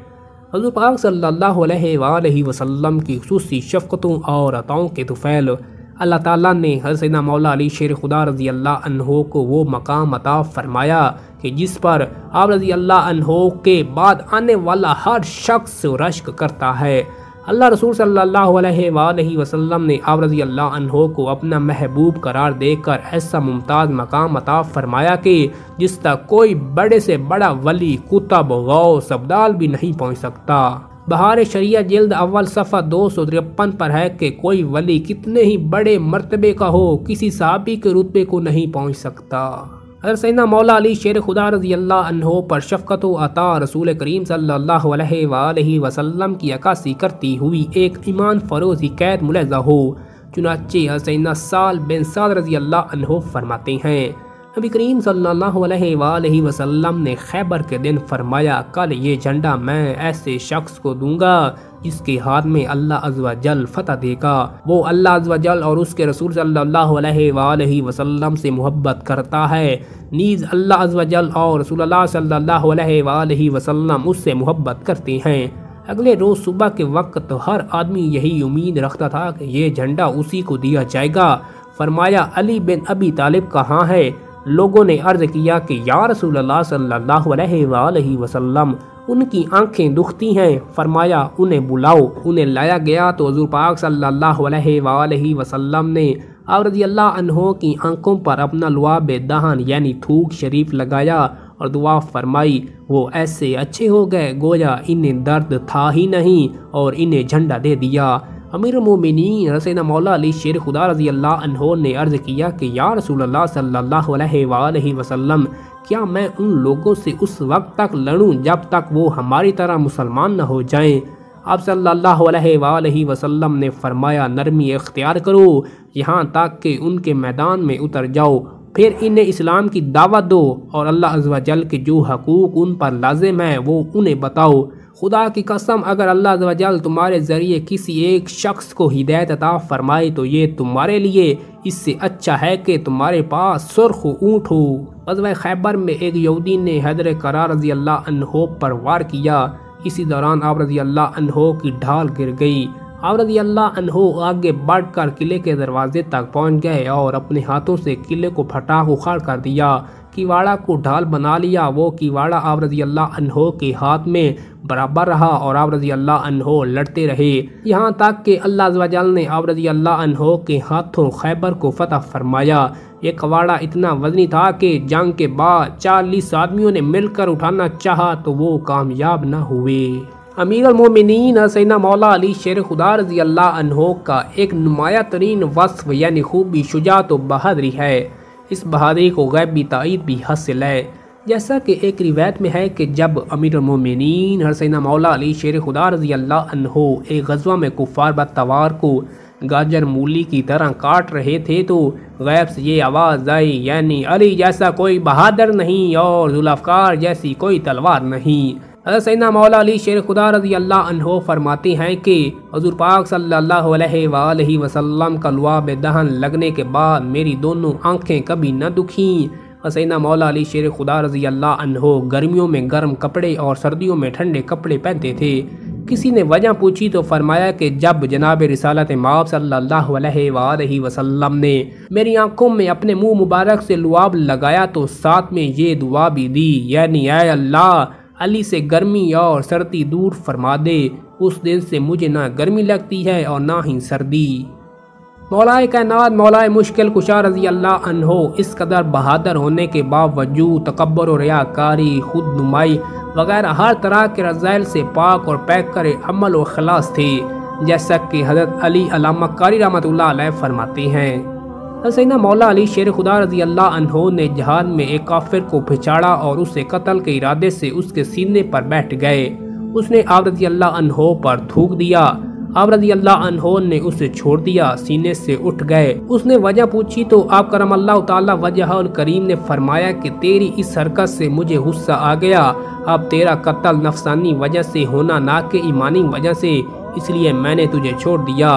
हज़रत पाक सल्लल्लाहु अलैहि वसल्लम की ख़ुसूसी शफ़क़तों और अताओं के तुफ़ैल अल्लाह ताला ने हज़रत सैयदना मौला अली शेर खुदा रज़ी अल्लाह अन्हो को वो मकाम अता फ़रमाया कि जिस पर आप रज़ी अल्लाह अन्हो के बाद आने वाला हर शख्स रश्क करता है। अल्लाह रसूल सल्लल्लाहु अलैहि वसल्लम ने आप रज़ी अल्लाह अन्हो को अपना महबूब करार देकर ऐसा मुमताज़ मकाम अता फ़रमाया कि जिस तक कोई बड़े से बड़ा वली कुतुब गौस अब्दाल भी नहीं पहुँच सकता। बहार शरिया जल्द अव्वल सफ़ा दो सौ तिरपन पर है कि कोई वली कितने ही बड़े मरतबे का हो किसी सहाबी के रुतबे को नहीं पहुँच सकता। हज़रत सैयदना मौला अली शेर खुदा रज़ी अल्लाह अन्हो पर शफ़क़त व अता रसूल करीम सल्लल्लाहु अलैहि वसल्लम की अक्कासी करती हुई एक ईमान फरोज़ हिकायत मुलाहिज़ा हो। चुनाचे हज़रत सैयदना साल बिन साद रज़ी अल्लाह अन्हो फरमाते हैं नबी करीम सल्लल्लाहु अलैहि वसल्लम ने खैबर के दिन फरमाया, कल ये झंडा मैं ऐसे शख्स को दूंगा जिसके हाथ में अल्लाह अज़्ज़वजल फ़तह देगा, वो अल्लाह अज़्ज़वजल और उसके रसूल सल्लल्लाहु अलैहि वसल्लम से मोहब्बत करता है, नीज़ अल्लाह अज़्ज़वजल और रसूलुल्लाह सल्लल्लाहु अलैहि वसल्लम उससे मोहब्बत करते हैं। अगले रोज़ सुबह के वक्त हर आदमी यही उम्मीद रखता था कि ये झंडा उसी को दिया जाएगा। फरमाया, अली बिन अबी तालिब कहाँ है? लोगों ने अर्ज़ किया कि या रसूल अल्लाह सल्लल्लाहु अलैहि वसल्लम, उनकी आंखें दुखती हैं। फरमाया, उन्हें बुलाओ। उन्हें लाया गया तो हुज़ूर पाक सल्लल्लाहु अलैहि वसल्लम ने आप रज़ी अल्लाह अन्हो की आंखों पर अपना लुआब दहन यानी थूक शरीफ लगाया और दुआ फरमाई, वो ऐसे अच्छे हो गए गोया इन्हें दर्द था ही नहीं, और इन्हें झंडा दे दिया। अमीर मोमिनीन हज़रत मौला अली शेर खुदा रज़ी अल्लाह अन्हो ने अर्ज़ किया कि या रसूल अल्लाह सल्लल्लाहु अलैहि वसल्लम, क्या मैं उन लोगों से उस वक्त तक लड़ूं जब तक वो हमारी तरह मुसलमान न हो जाएं? आप सल्लल्लाहु अलैहि वसल्लम ने फरमाया, नरमी इख्तियार करो यहाँ तक कि उनके मैदान में उतर जाओ, फिर इन्हें इस्लाम की दावत दो और अल्लाह अज़्ज़वजल के जो हकूक़ उन पर लाजिम है वो उन्हें बताओ। खुदा की कसम, अगर अल्लाह अज़्ज़वजल तुम्हारे ज़रिए किसी एक शख्स को हिदायत अता फ़रमाए तो ये तुम्हारे लिए इससे अच्छा है कि तुम्हारे पास सुर्ख ऊँट हो। ग़ज़वा खैबर में एक यहूदी ने हैदर करार रज़ी अल्लाह अन्हो पर वार किया। इसी दौरान आप रज़ी अल्लाह अन्हो की ढाल गिर गई। आप रज़ी अल्लाह अन्हो आगे बढ़कर किले के दरवाजे तक पहुँच गए और अपने हाथों से किले को फटाख उखाड़ कर दिया, किवाड़ा को ढाल बना लिया। वो किवाड़ा आप रज़ी अल्लाह अन्हो के हाथ में बराबर रहा और आप रज़ी अल्लाह अन्हो लड़ते रहे, यहाँ तक कि अल्लाह अज़्ज़वजल ने आप रज़ी अल्लाह अन्हो के हाथों खैबर को फतह फरमाया। ये किवाड़ा इतना वजनी था कि जंग के बाद चालीस आदमियों ने मिलकर उठाना चाहा तो वो कामयाब न हुए। अमीरुल मोमिनीन हसैना मौला अली शेर खुदा रज़ी अल्लाह अन्हो का एक नुमाया तरीन वस्फ़ यानी खूबी शुजाअत व बहादुरी है। इस बहादुरी को ग़ैबी ताईद भी हासिल है, जैसा कि एक रिवायत में है कि जब अमीरुल मोमिनीन हसैना मौला अली शेर खुदा रज़ी अल्लाह अन्हो एक ग़ज़वा में कुफ़ार बत्तवार को गाजर मूली की तरह काट रहे थे तो ग़ैब से ये आवाज़ आई, यानी अली जैसा कोई बहादुर नहीं और ज़ुल्फ़िकार जैसी कोई तलवार नहीं। हज़रत सैयदना मौला अली शेर खुदा रज़ी अल्लाह अन्हो फरमाते हैं कि हुज़ूर पाक सल्लल्लाहु अलैहि वसल्लम का लुआब दहन लगने के बाद मेरी दोनों आँखें कभी न दुखीं। सैयदना मौला अली शेर खुदा रज़ी अल्लाह अन्हो गर्मियों में गर्म कपड़े और सर्दियों में ठंडे कपड़े पहनते थे। किसी ने वजह पूछी तो फरमाया कि जब जनाब रिसालत माब सल्लल्लाहु अलैहि वसल्लम ने मेरी आंखों में अपने मुंह मुबारक से लुआब लगाया तो साथ में ये दुआ भी दी, यानी ऐ अल्लाह अली से गर्मी और सर्दी दूर फरमा दे, उस दिन से मुझे ना गर्मी लगती है और ना ही सर्दी। मौलाए कायनात मौलाए मुश्किल कुशा रज़ी अल्लाह अन्हो इस कदर बहादुर होने के बावजूद तकब्बुर और रियाकारी, खुद नुमाई वगैरह हर तरह के रज़ाइल से पाक और पैक करे अमल और खलास थे, जैसा कि हज़रत अली अल्लामा कारी रहमतुल्लाह अलैह फरमाते हैं। सैयदना मौला अली शेर खुदा रज़ी अल्लाह अन्हो ने जहान में एक काफिर को पिछाड़ा और उसे कत्ल के इरादे से उसके सीने पर बैठ गए। उसने आप रज़ी अल्लाह अन्हो पर थूक दिया, आप रज़ी अल्लाह अन्हो ने उसे छोड़ दिया, सीने से उठ गए। उसने वजह पूछी तो आप करम अल्लाह ताला वजहुल करीम ने फरमाया कि तेरी इस हरकत से मुझे गुस्सा आ गया, अब तेरा कत्ल नफसानी वजह से होना ना कि ईमानी वजह से, इसलिए मैंने तुझे छोड़ दिया।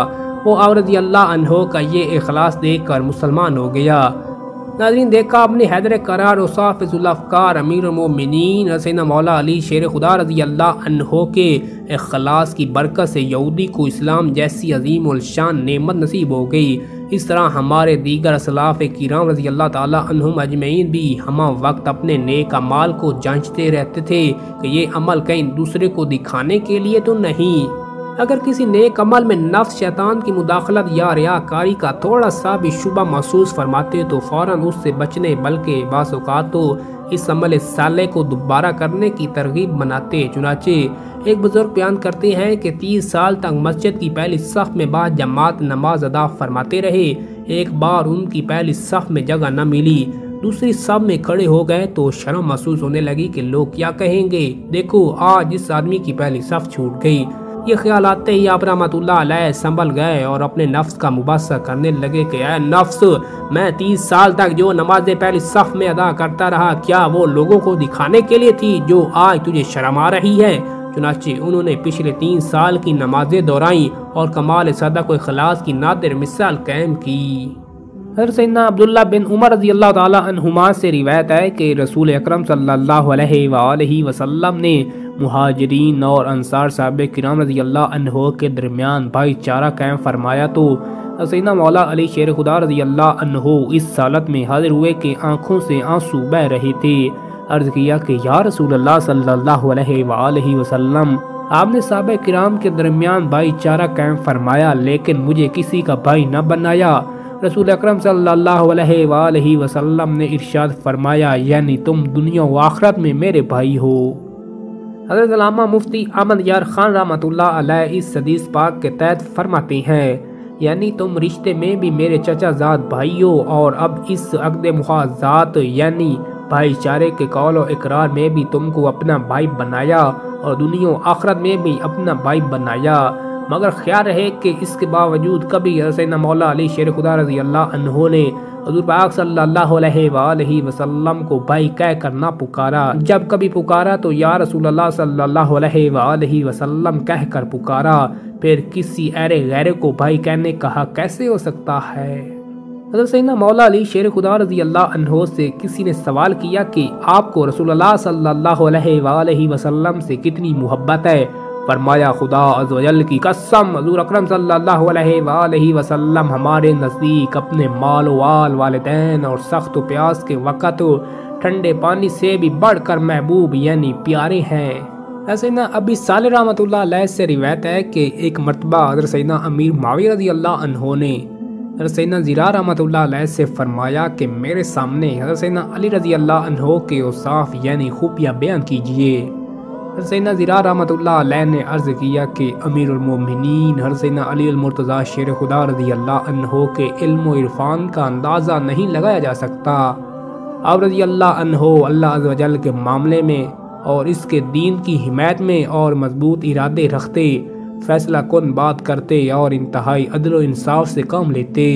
वो आप रज़ी अल्लाह अन्हो का ये इखलास देखकर मुसलमान हो गया। नाज़रीन देखा अपने हैदर करार और साफ़ ज़ुल्फ़िकार अमीर मोमिनीन हसैना मौला अली शेर खुदा रज़ी अल्लाह अन्हो के इख़लास की बरकत से यहूदी को इस्लाम जैसी अजीम और शान नेमत नसीब हो गई। इस तरह हमारे दीगर असलाफ किराम रज़ी अल्लाह ताला अन्हुम अजमईन भी हमा वक्त अपने नेक अमाल को जांचते रहते थे कि ये अमल कहीं दूसरे को दिखाने के लिए तो नहीं। अगर किसी नेक अमल में नफ्स शैतान की मुदाखलत या रियाकारी का थोड़ा सा भी शुबा महसूस फरमाते तो फ़ौरन उससे बचने, बल्कि बाज़ औक़ात तो इस अमल साले को दोबारा करने की तरगीब बनाते। चुनाचे एक बुज़ुर्ग बयान करते हैं कि तीस साल तक मस्जिद की पहली सफ़ में बाद जमात नमाज अदा फरमाते रहे। एक बार उनकी पहली सफ़ में जगह न मिली, दूसरी सब में खड़े हो गए तो शर्म महसूस होने लगी कि लोग क्या कहेंगे, देखो आज इस आदमी की पहली सफ़ छूट गई। ये ख्याल आते ही आप रहमतुल्लाह अलैह संभल गए और अपने नफ्स का मुबासा करने लगे कि ऐ नफ्स, मैं तीस साल तक जो नमाजें पहली सफ़ में अदा करता रहा, क्या वो लोगों को दिखाने के लिए थी जो आज तुझे शर्म आ रही है? चुनांचे उन्होंने पिछले तीन साल की नमाजें दोहराईं और कमाल सदा को इखलास की नादिर मिसाल कायम की। हर सैयदना अब्दुल्ला बिन उमर रज़ी अल्लाह ताला अन्हुमा से रिवायत है कि रसूल अकरम सल्लल्लाहु अलैहि वालैहि वसल्लम ने मुहाजिरीन और अंसार साहबे किराम रज़ी अल्लाह अन्हो के दरमियान भाईचारा कायम फरमाया तो सैयदना मौला अली शेर खुदा रज़ी अल्लाह अन्हो इस हालत में हाजिर हुए कि आँखों से आंसू बह रहे थे। अर्ज़ किया कि या रसूल अल्लाह सल्लल्लाहु अलैहि वालैहि वसल्लम, आपने साहबे किराम के दरमियान भाईचारा कायम फरमाया लेकिन मुझे किसी का भाई न बनाया। रसूल अकरम सल्लल्लाहु अलैहि वसल्लम ने इरशाद फरमाया, यानी तुम दुनिया व आखरत में मेरे भाई हो। हज़रत अल्लामा मुफ्ती अहमद यार खान रहमतुल्लाह अलैह इस हदीस पाक के तहत फरमाते हैं, यानी तुम रिश्ते में भी मेरे चचाजाद भाई हो और अब इस अक़्द मुआज़ात यानी भाईचारे के कौल और इकरार में भी तुमको अपना भाई बनाया और दुनिया व आखरत में भी अपना भाई बनाया। मगर ख्याल रहे कि इसके बावजूद कभी हसैन मौला अली शेर खुदा रज़ी अल्लाह अन्हो ने हज़ूर पाक सल्लल्लाहु अलैहि वसल्लम को भाई कह कर ना पुकारा। जब कभी पुकारा तो या रसूल अल्लाह सल्लल्लाहु अलैहि वसल्लम कह कर पुकारा, फिर किसी ऐरे गैरे को भाई कहने का हक कैसे हो सकता है? हज़रत सैयदना मौला अली शेर खुदा रज़ी अल्लाह अन्हो से किसी ने सवाल किया कि आपको रसूल अल्लाह सल्लल्लाहु अलैहि वसल्लम से कितनी मोहब्बत है? फरमाया, खुदा अज़्ज़ोजल की कसम, हज़ूर अकरम सल्लल्लाहु अलैहि वसल्लम हमारे नज़दीक अपने माल वाल वालिदैन और सख्त प्यास के वक़्त ठंडे पानी से भी बढ़कर महबूब यानी प्यारे हैं। ऐसे ना अभी साले रहमतुल्लाह अलैह से रिवायत है कि एक मरतबा हज़रत सैयदना अमीर मुआविया रज़ी अल्लाह अन्हो ने हज़रत सैयदना ज़िरा रहमतुल्लाह अलैह से फरमाया कि मेरे सामने हज़रत सैयदना अली रज़ी अल्लाह अन्हो के औसाफ यानी खूबिया बयान कीजिए। हरसैना ज़िरा रहमतुल्लाह अलैह ने अर्ज़ किया कि अमीरुल मोमिनीन हरसैना अली मुर्तज़ा शेर खुदा रज़ी अल्लाह अन्हो के इल्म व इरफ़ान का अंदाज़ा नहीं लगाया जा सकता। आप रज़ी अल्लाह अन्हो अल्लाह अज़्ज़ोजल के मामले में और इसके दीन की हिमायत में और मजबूत इरादे रखते, फैसला कुन बात करते और इंतहाई अदल व इंसाफ से काम लेते।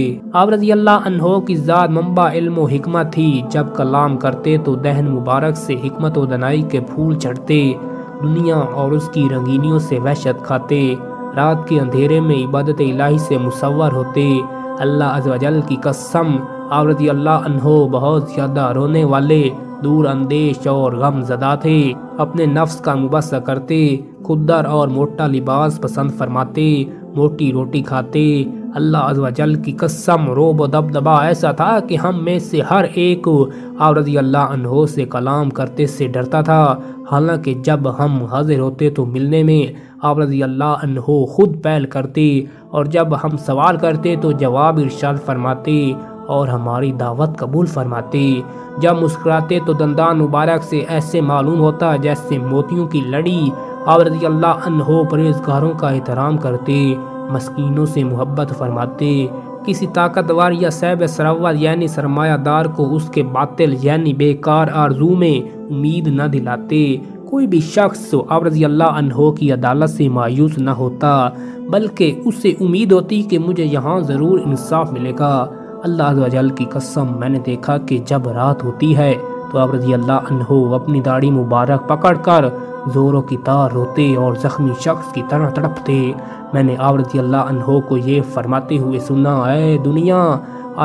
आप रज़ी अल्लाह अन्हो की ज़ात मंबा इल्म व हिकमत थी, जब कलाम करते तो दहन मुबारक से हिकमत व दनाई के फूल चढ़ते। दुनिया और उसकी रंगीनियों से वहशत खाते, रात के अंधेरे में इबादत इलाही से मुसव्वर होते। अल्लाह अज़्ज़ोजल की कसम, आप रज़ी अल्लाह अन्हो बहुत ज़्यादा रोने वाले, दूर अंदेश और गमज़दा थे। अपने नफ्स का मुबासा करते, खुद्दर और मोटा लिबास पसंद फरमाते, मोटी रोटी खाते। अल्लाह अज़्ज़वजल की कसम, रोब दबदबा ऐसा था कि हम में से हर एक आप रज़ी अल्लाह अन्हो से कलाम करते से डरता था। हालांकि जब हम हाजिर होते तो मिलने में आप रज़ी अल्लाह अन्हो खुद पहल करते, और जब हम सवाल करते तो जवाब इरशाद फरमाते और हमारी दावत कबूल फरमाते। जब मुस्कुराते तो दंदान मुबारक से ऐसे मालूम होता जैसे मोतियों की लड़ी। आप रज़ी अल्लाह अन्हो परहेज़गारों का एहतराम करते, मस्कीनों से मोहब्बत फरमाते। किसी ताकतवर या साहिब सरवत यानी सरमायादार को उसके बातिल यानी बेकार आरजू में उम्मीद न दिलाते। कोई भी शख्स आप रज़ी अल्लाह अन्हो की अदालत से मायूस न होता, बल्कि उससे उम्मीद होती कि मुझे यहाँ ज़रूर इंसाफ मिलेगा। अल्लाह अज़्ज़वजल की कसम, मैंने देखा कि जब रात होती है तो आप रज़ी अल्लाह अन्हो अपनी दाढ़ी मुबारक पकड़कर जोरों की तार रोते और ज़ख्मी शख्स की तरह तड़पते। मैंने आप रज़ी अल्लाह अन्हो को ये फरमाते हुए सुना, ऐ दुनिया,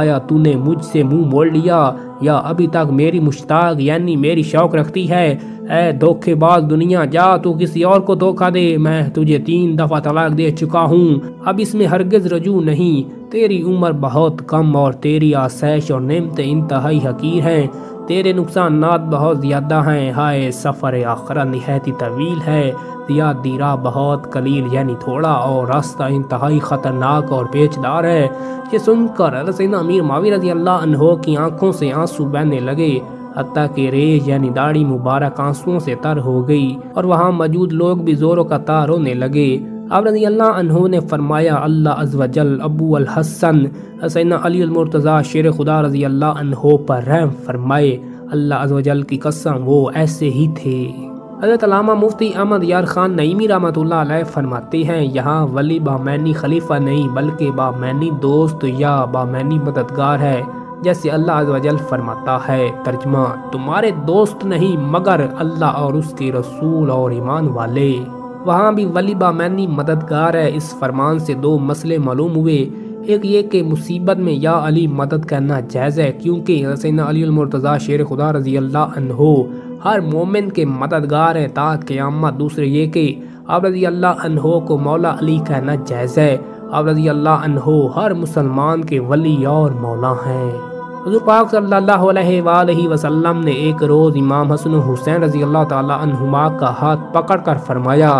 आया तूने मुझसे मुंह मोड़ लिया, या अभी तक मेरी मुश्ताक यानी मेरी शौक़ रखती है? ऐ धोखेबाज दुनिया, जा तू किसी और को धोखा दे। मैं तुझे तीन दफ़ा तलाक दे चुका हूँ, अब इसमें हरगिज़ रजू नहीं। तेरी उम्र बहुत कम और तेरी आसाइश और नेमतें इंतहाई हकीर हैं। तेरे नुकसानात बहुत ज़्यादा हैं। हाय, सफ़र आखिरत निहायत तवील है, दिया दीरा बहुत कलील यानी थोड़ा, और रास्ता इंतहाई ख़तरनाक और पेचदार है। ये सुनकर हज़रत अमीर माविया रज़ी अल्लाह अन्हो की आंखों से आंसू बहने लगे, हत्ता के रेश यानी दाढ़ी मुबारक आंसुओं से तर हो गई, और वहाँ मौजूद लोग भी ज़ोरों का तार रोने लगे। अब रज़ी अल्लाह अन्हो ने फरमाया, अल्लाह अज़्ज़वजल अबू अल हसन हसैन अली अल मुर्तज़ा शेर खुदा रज़ी अल्लाह अन्हो पर रहम फरमाए। अल्लाह अज़्ज़वजल की कसम, वो ऐसे ही थे। हज़रत अल्लामा मुफ्ती अहमद यार ख़ान नईमी रहमतुल्लाह अलैह फरमाते हैं, यहाँ वली बामैनी खलीफा नहीं बल्कि बामैनी दोस्त या बामैनी मददगार है, जैसे अल्लाह अज़्ज़वजल फरमाता है। तर्जमा, तुम्हारे दोस्त नहीं मगर अल्लाह और उसके रसूल और ईमान वाले। वहाँ भी वली बामैनी मददगार है। इस फरमान से दो मसले मालूम हुए। एक ये कि मुसीबत में या अली मदद करना जायज़ है, क्योंकि हसैना अली अल मुर्तज़ा शेर खुदा रज़ी अल्लाह अन्हो हर मोमिन के मददगार हैं ता क़यामत। दूसरे ये कि आप रज़ी अल्लाह अन्हो को मौला अली कहना जायज़ है। आप रज़ी अल्लाह अन्हो हर मुसलमान के वली और मौला हैं। हुज़ूर पाक सल्लल्लाहु अलैहि वसल्लम ने एक रोज़ इमाम हसन हुसैन रज़ी अल्लाह तआला अन्हुमा का हाथ पकड़ कर फरमाया,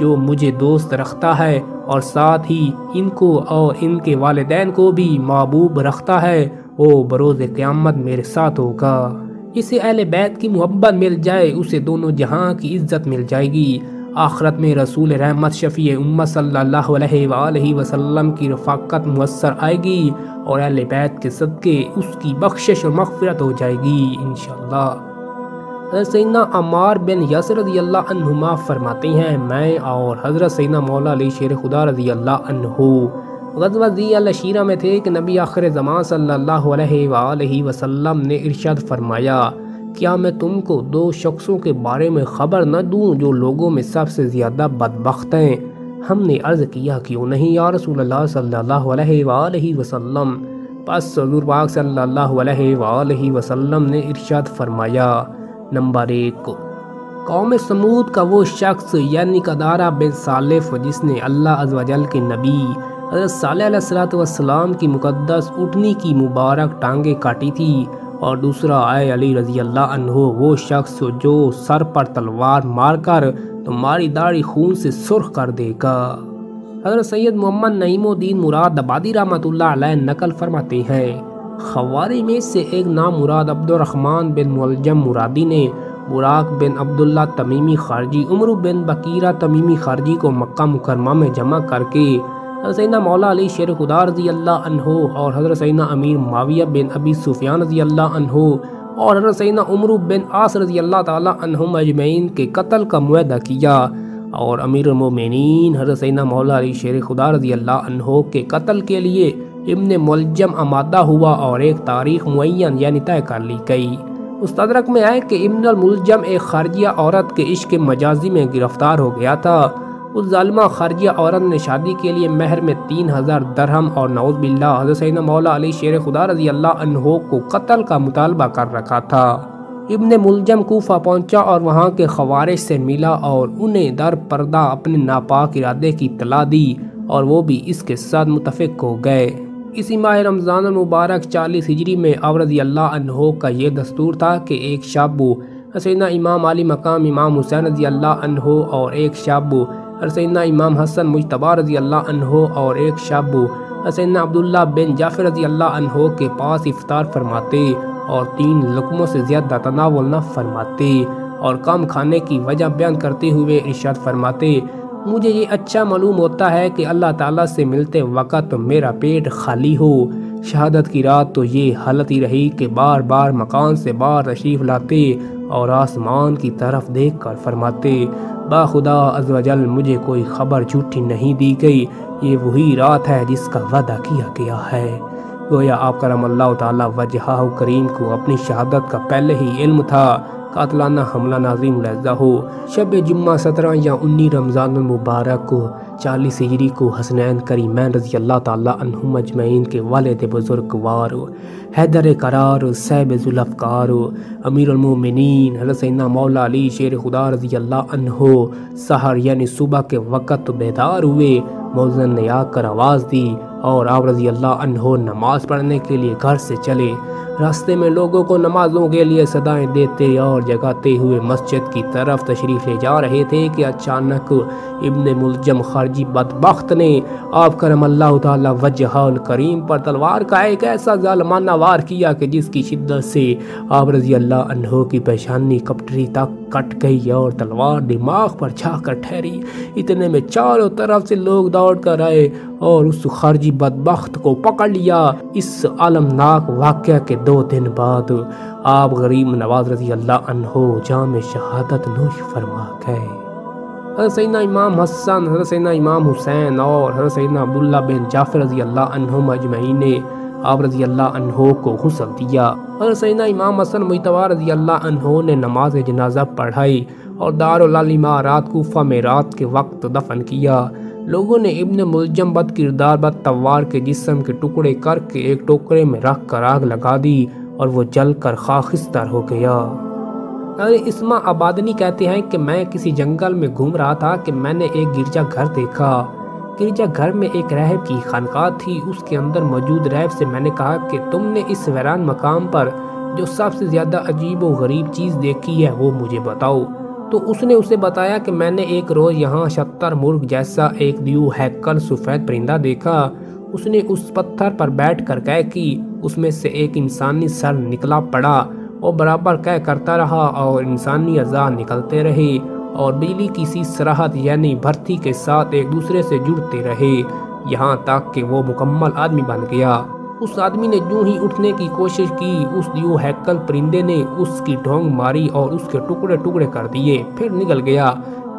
जो मुझे दोस्त रखता है और साथ ही इनको और इनके वालिदैन को भी महबूब रखता है, वो बरोज़ क़यामत मेरे साथ होगा। इसे अहले बैत की मोहब्बत मिल जाए, उसे दोनों जहां की इज्जत मिल जाएगी। आखिरत में रसूल रहमत शफ़ी उम्मत सल्लल्लाहु अलैहि वसल्लम की रफ़ाक़त मुअस्सर आएगी, और अहले बैत के सदक़े उसकी बख्शिश और मग़फ़िरत हो जाएगी इंशाअल्लाह। सैयदना अमार बिन यासर रज़ी अल्लाह अन्हुमा फरमाते हैं, मैं और हज़रत सैयदना मौला अली शेर खुदा रज़ी अल्लाह अन्हो ग़ज़वा ज़ी अल-अशीरा में थे कि नबी आखिर ज़मान सल्लल्लाहु अलैहि वसल्लम ने इरशाद फरमाया, क्या मैं तुमको दो शख्सों के बारे में ख़बर न दूँ जो लोगों में सबसे ज़्यादा बदबख्त हैं? हमने अर्ज़ किया, क्यों नहीं या रसूल अल्लाह सल्लल्लाहु अलैहि वसल्लम। बस हुज़ूर पाक सल्लल्लाहु अलैहि वसल्लम ने इरशाद फरमाया, नंबर एक, कौम समूद का वो शख्स यानी कदारा बिन सालिफ जिसने अल्लाह अज़्ज़वजल के नबी हज़रत सालेह अलैहिस्सलाम की मुक़द्दस उठनी की मुबारक टांगें काटी थी। और दूसरा, आए अली रज़ी अल्लाह अन्हो वो शख्स जो सर पर तलवार मारकर तुम्हारी दाढ़ी खून से सुर्ख कर देगा। हज़रत सैयद मोहम्मद नईमुद्दीन मुराद आबादी रहमतुल्लाह अलैह नकल फरमाते हैं, खवारी में से एक नाम मुराद अब्दुर्रहमान बिन मुलजम मुरादी ने बुराक बिन अब्दुल्ला तमीमी खारजी उमरू बिन बकीरा तमीमी खारजी को मक्का मुकरमा में जमा करके हज़रत सैयदना मौला अली शेर खुदा रज़ी अल्लाह अन्हो और हज़रत सैयदना अमीर माविया बिन अबी सुफियान रज़ी अल्लाह अन्हो और हज़रत सैयदना उमरू बिन आस रज़ी अल्लाह तआला अन्हुम अजमईन के कत्ल का मुआहदा किया। और अमीरुल मोमिनीन हज़रत सैयदना मौला अली शेर खुदा रज़ी अल्लाह अन्हो के कत्ल के लिए इब्ने मुलजम आमादा हुआ और एक तारीख मुअय्यन यानी तय कर ली गई। मुस्तदरक में आए कि इब्नुल मुलजम एक खारजिया औरत के इश्क मजाजी में गिरफ्तार हो गया था। उस जालिमा खारजिया औरत ने शादी के लिए महर में तीन हज़ार दरहम और नऊज़ बिल्लाह हज़रत सैयदना मौला अली शेर खुदा रज़ी अल्लाह अन्हो को कत्ल का मुतालबा कर रखा था। इब्ने मुलजम कूफा पहुंचा और वहाँ के खवारिज से मिला और उन्हें दर पर्दा अपने नापाक इरादे की इत्तला दी और वो भी इसके साथ मुतफिक हो गए। इसी माह रमज़ान मुबारक चालीस हिजरी में अमर रज़ी अल्लाह अन्हो का ये दस्तूर था कि एक शाबू हसैना इमाम आली मकाम इमाम हुसैन रज़ी अल्लाह अन्हो और एक शाबू हसैना इमाम हसन मुजतबा रज़ी अल्लाह अन्हो और एक शाबू हसैना अब्दुल्ला बिन जाफर रज़ी अल्लाह अन्हो के पास इफ्तार फरमाते और तीन लुकमों से ज़्यादा तनावल न फरमाते और कम खाने की वजह बयान करते हुए इरशाद फरमाते, मुझे ये अच्छा मालूम होता है कि अल्लाह ताला से मिलते वक़्त तो मेरा पेट खाली हो। शहादत की रात तो ये हालत ही रही कि बार बार मकान से बाहर तशरीफ़ लाते और आसमान की तरफ देख कर फरमाते, बाखुदा अज़्ज़वजल मुझे कोई ख़बर झूठी नहीं दी गई, ये वही रात है जिसका वादा किया गया है। गोया आप करम अल्लाह ताला वजहाहु करीम को अपनी शहादत का पहले ही इल्म था। कातलाना हमला नाज़िम लहजा हो। शब जुम्मा सत्रह या उन्नीस रमज़ान मुबारक को चालीस हिजरी को हसनैन करीमैन रज़ी अल्लाह ताला अन्हुम अजमईन के वालिद बुजुर्गवार हैदर करार साहिब ज़ुल्फ़िकार अमीरुल मोमिनीन हज़रत सैयदना मौला अली शेर खुदा रज़ी अल्लाह अन्हो सहर यानी सुबह के वक़्त बेदार हुए। मौज़न ने आकर आवाज़ दी और आप रज़ी अल्लाह अन्हो नमाज़ पढ़ने के लिए घर से चले। रास्ते में लोगों को नमाज़ों के लिए सदाएं देते और जगाते हुए मस्जिद की तरफ तशरीफ़ ले जा रहे थे कि अचानक इब्ने मुलजम खारजी बदबख्त ने आप करम अल्लाह ताला वजहुल करीम पर तलवार का एक ऐसा ज़ालिमाना वार किया कि जिसकी शिद्दत से आप रज़ी अल्लाह अन्हो की पेशानी कपटरी तक कट गई और तलवार दिमाग पर छाकर ठहरी। इतने में चारों तरफ से लोग दौड़ कर आए और उस खारजी बदबख्त को पकड़ लिया। इस आलमनाक वाक़या के दो दिन बाद आप गरीब नवाज रज़ी अल्लाह अन्हो जाम शहादत नूश फरमा गए। हज़रत सैयदना इमाम हसन हज़रत सैयदना इमाम हुसैन और हज़रत सैयदना अब्दुल्ला बिन जाफर रज़ी अल्लाह अन्हुम अजमईन ने आप रज़ी अल्लाह अन्हो को गुस्ल दिया। हज़रत सैयदना इमाम हसन मुजतबा रज़ी अल्लाह अन्हो ने नमाज जनाजा पढ़ाई और दारुल इमारात कूफा में रात के वक्त दफन किया। लोगों ने इब्ने मुलजम बद किरदार बद तवार के जिस्म के टुकड़े करके एक टोकरे में रख कर आग लगा दी और वो जल कर खाखिस्तार हो गया। अरे इसमा आबादनी कहते हैं कि मैं किसी जंगल में घूम रहा था कि मैंने एक गिरजा घर देखा। गिरजा घर में एक रहब की खानकाह थी। उसके अंदर मौजूद रहब से मैंने कहा कि तुमने इस वीरान मकाम पर जो सबसे ज़्यादा अजीब व गरीब चीज़ देखी है वो मुझे बताओ। तो उसने उसे बताया कि मैंने एक रोज़ यहाँ शत्तर मुर्ग जैसा एक दियू हैकल सफ़ेद परिंदा देखा। उसने उस पत्थर पर बैठ कर कह की, उसमें से एक इंसानी सर निकला पड़ा और बराबर कह करता रहा और इंसानी अज़ा निकलते रहे और बिजली की सी सराहत यानी भर्ती के साथ एक दूसरे से जुड़ते रहे, यहाँ तक कि वो मुकम्मल आदमी बन गया। उस आदमी ने यूं ही उठने की कोशिश की, उस दियो हैकल परिंदे ने उसकी ढोंग मारी और उसके टुकड़े टुकड़े कर दिए, फिर निकल गया।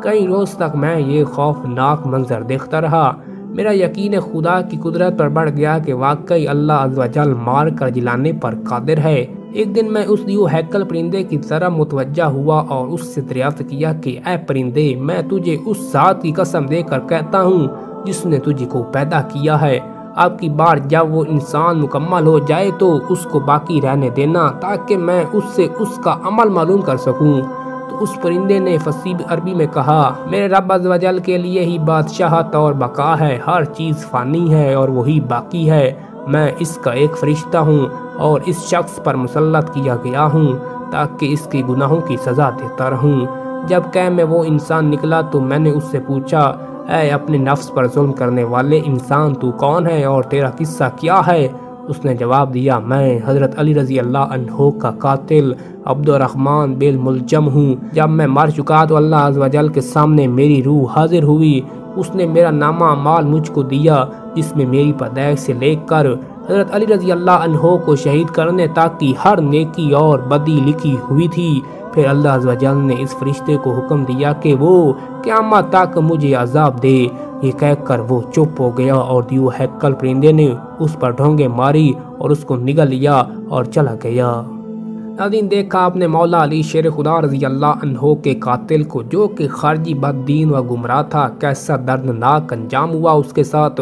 कई रोज़ तक मैं ये खौफनाक मंजर देखता रहा। मेरा यकीन खुदा की कुदरत पर बढ़ गया कि वाकई अल्लाह अज़्ज़वजल मार कर जिलाने पर कादिर है। एक दिन मैं उस दियो हैकल परिंदे की तरह मुतवज्जा हुआ और उससे दरियाफ्त किया कि ऐ परिंदे, मैं तुझे उस जात की कसम देकर कहता हूँ जिसने तुझे को पैदा किया है। अब की बार जब वो इंसान मुकम्मल हो जाए तो उसको बाकी रहने देना ताकि मैं उससे उसका अमल मालूम कर सकूं। तो उस परिंदे ने फसीह अरबी में कहा, मेरे रब अज़्ज़वजल के लिए ही बादशाहत और बका है, हर चीज़ फ़ानी है और वही बाकी है। मैं इसका एक फ़रिश्ता हूँ और इस शख्स पर मुसल्लत किया गया हूँ ताकि इसके गुनाहों की सज़ा देता रहूँ। जब कै में वो इंसान निकला तो मैंने उससे पूछा, ऐ अपने नफ्स पर जुल्म करने वाले इंसान, तू कौन है और तेरा किस्सा क्या है? उसने जवाब दिया, मैं हज़रत अली रज़ी अल्लाह अन्हो का कातिल अब्दुर्रहमान बिन मुलजम हूँ। जब मैं मर चुका तो अल्लाह अज़्ज़वजल के सामने मेरी रूह हाजिर हुई। उसने मेरा नामा माल मुझको दिया जिसमें मेरी पैदाइश से लेकर हज़रत अली रज़ी अल्लाह अन्हो को शहीद करने तक की हर नेकी और बदी लिखी हुई थी। फिर अल्लाह अज़्ज़वजल ने इस फरिश्ते को हुक्म दिया कि वो क़यामत तक मुझे अजाब दे। ये कहकर वो चुप हो गया और दियो हैकल परिंदे ने उस पर ढोंगे मारी और उसको निगल लिया और चला गया। नाज़रीन देखा आपने मौला अली शेर खुदा रजी अल्लाह अन्हो के कातिल को, जो कि खारजी बददीन व गुमराह था, कैसा दर्दनाक अंजाम हुआ उसके साथ।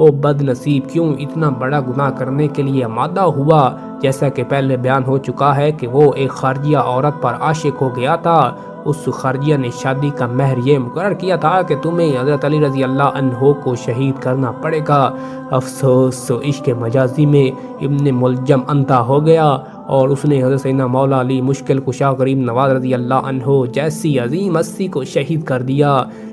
वो बदनसीब क्यों इतना बड़ा गुनाह करने के लिए आमादा हुआ? जैसा कि पहले बयान हो चुका है कि वो एक खारजिया औरत पर आशिक हो गया था। उस खारजिया ने शादी का महर ये मुकर्रर किया था कि तुम्हें हज़रत अली रजी अल्लाह अन्हो को शहीद करना पड़ेगा। अफसोस इश्क मजाजी में इब्ने मुलजम अंधा हो गया और उसने हज़रत सैयदना मौला अली मुश्किल कुशा करीम नवाज रजी अल्लाह अन्हो जैसी अजीम हस्ती को शहीद कर दिया।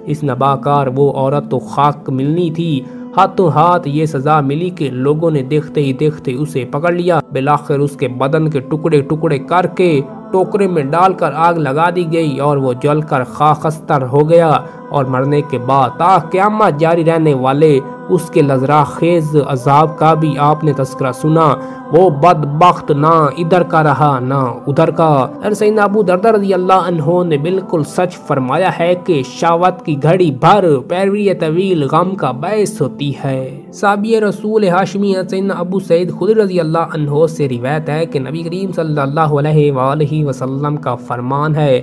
इस नबाकार वो औरत तो खाक मिलनी थी। हाथों हाथ ये सज़ा मिली कि लोगों ने देखते ही देखते उसे पकड़ लिया। बिलाखिर उसके बदन के टुकड़े टुकड़े करके टोकरे में डालकर आग लगा दी गई और वो जलकर खाकस्तर हो गया। और मरने के बाद ता क़यामत जारी रहने वाले उसके लजरा खेज अजाब का भी आपने तस्करा सुना। वो बदबख्त ना इधर का रहा ना उधर का। सैयदना अबू दर्दा रज़ी अल्लाह अन्हो ने बिल्कुल सच फरमाया है कि शावत की घड़ी भर पैरवी तवील गम का बैस होती है। साबिय रसूल हाशमी सैयदना अबू सईद खुदरी रज़ी अल्लाह अन्हो से रिवायत है कि नबी करीम सल्लल्लाहु अलैहि वसल्लम का फरमान है,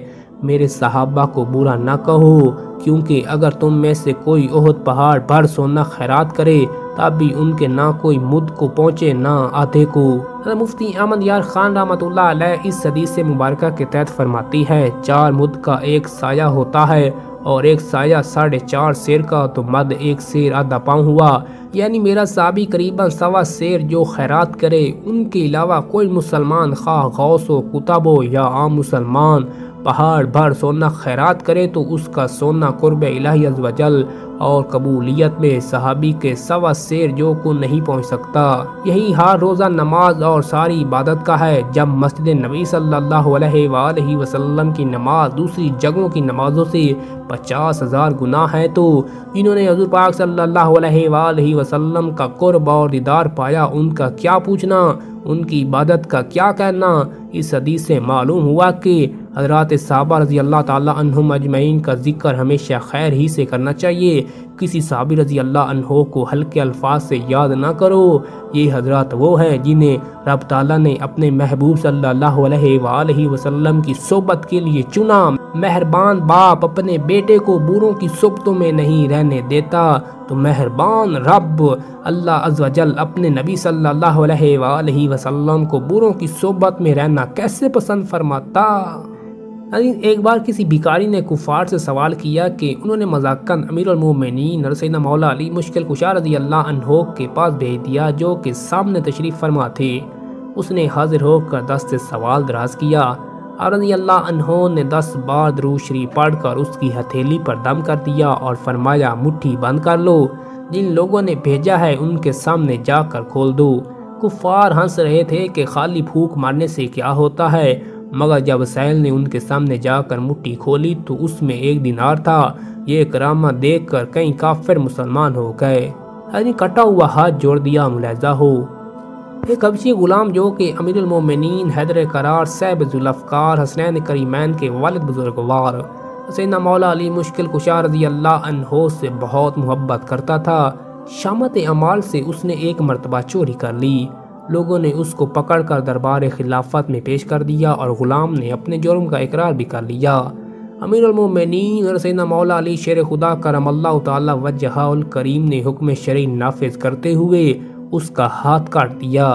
मेरे सहाबा को बुरा ना कहो, क्योंकि अगर तुम में से कोई ओहद पहाड़ भर सोना खैरात करे तब भी उनके ना कोई मुद को पहुँचे ना आधे को। मुफ्ती अहमद यार खान रहमतुल्लाह अलैह इस हदीस से मुबारक के तहत फरमाती है, चार मुद का एक साया होता है और एक साया साढ़े चार शेर का, तो मद एक शेर आधा पाँव हुआ। यानी मेरा साबी करीबन सवा शेर जो खैरात करे, उनके अलावा कोई मुसलमान खा गौस व कुतबो या आम मुसलमान पहाड़ भर सोना खैरात करे तो उसका सोना कुर्ब इलाही अज़्वजल और कबूलियत में सहाबी के सवा शेर जो को नहीं पहुंच सकता। यही हर रोज़ा नमाज और सारी इबादत का है। जब मस्जिद नबी सल्लल्लाहु अलैहि वसल्लम की नमाज दूसरी जगहों की नमाजों से पचास हज़ार गुना है, तो इन्होंने हजूर पाक सल्लल्लाहु अलैहि वसल्लम का कुर्ब और दीदार पाया, उनका क्या पूछना, उनकी इबादत का क्या कहना। इस हदीस से मालूम हुआ कि हज़रात सहाबा रज़ी अल्लाह ताला अन्हुम अजमईन का जिक्र हमेशा खैर ही से करना चाहिए। किसी सहाबी रज़ी अल्लाह अन्हो को हल्के अल्फाज से याद ना करो। ये हज़रात वो हैं जिन्हें रब ताला ने अपने महबूब सल्लल्लाहु अलैहि वसल्लम की सोबत के लिए चुना। मेहरबान बाप अपने बेटे को बूरों की सोबतों में नहीं रहने देता, तो मेहरबान रब अल्लाह अज़्वजल अपने नबी सल्लल्लाहु अलैहि वसल्लम को बूरों की सोबत में रहना कैसे पसंद फरमाता। एक बार किसी भिखारी ने कुफार से सवाल किया कि उन्होंने मज़ाकन अमीरुल मोमिनीन सैयदना मौला अली मुश्किल कुशा रज़ी अल्लाह अन्हो के पास भेज दिया, जो कि सामने तशरीफ़ फरमा थे। उसने हाजिर होकर दस्त सवाल दराज किया। रज़ी अल्लाह अन्हो ने दस बार दुरूद शरीफ पढ़कर उसकी हथेली पर दम कर दिया और फरमाया, मुट्ठी बंद कर लो, जिन लोगों ने भेजा है उनके सामने जाकर खोल दो। कुफार हंस रहे थे कि खाली फूंक मारने से क्या होता है, मगर जब सैल ने उनके सामने जाकर मुट्ठी खोली तो उसमें एक दिनार था। ये करामा देखकर कई काफिर मुसलमान हो गए। यानी कटा हुआ हाथ जोड़ दिया मुलहजा हो। एक हबशी गुलाम जो कि अमीरुल मोमिनीन हैदर करार साहब जुल्फ़कार हसनैन करीमैन के वालिद बुजुर्गवार सैयदना मौला अली मुश्किल कुशा रज़ी अल्लाह अन्हो से बहुत मोहब्बत करता था। शामत अमाल से उसने एक मरतबा चोरी कर ली। लोगों ने उसको पकड़कर दरबार खिलाफत में पेश कर दिया और ग़ुलाम ने अपने जुर्म का इकरार भी कर लिया। अमीरुल मोमिनीन और सैयदना मौला अली शेर खुदा करमल्लाहु तआला वजहुल करीम ने हुक्म शरई नाफिज करते हुए उसका हाथ काट दिया।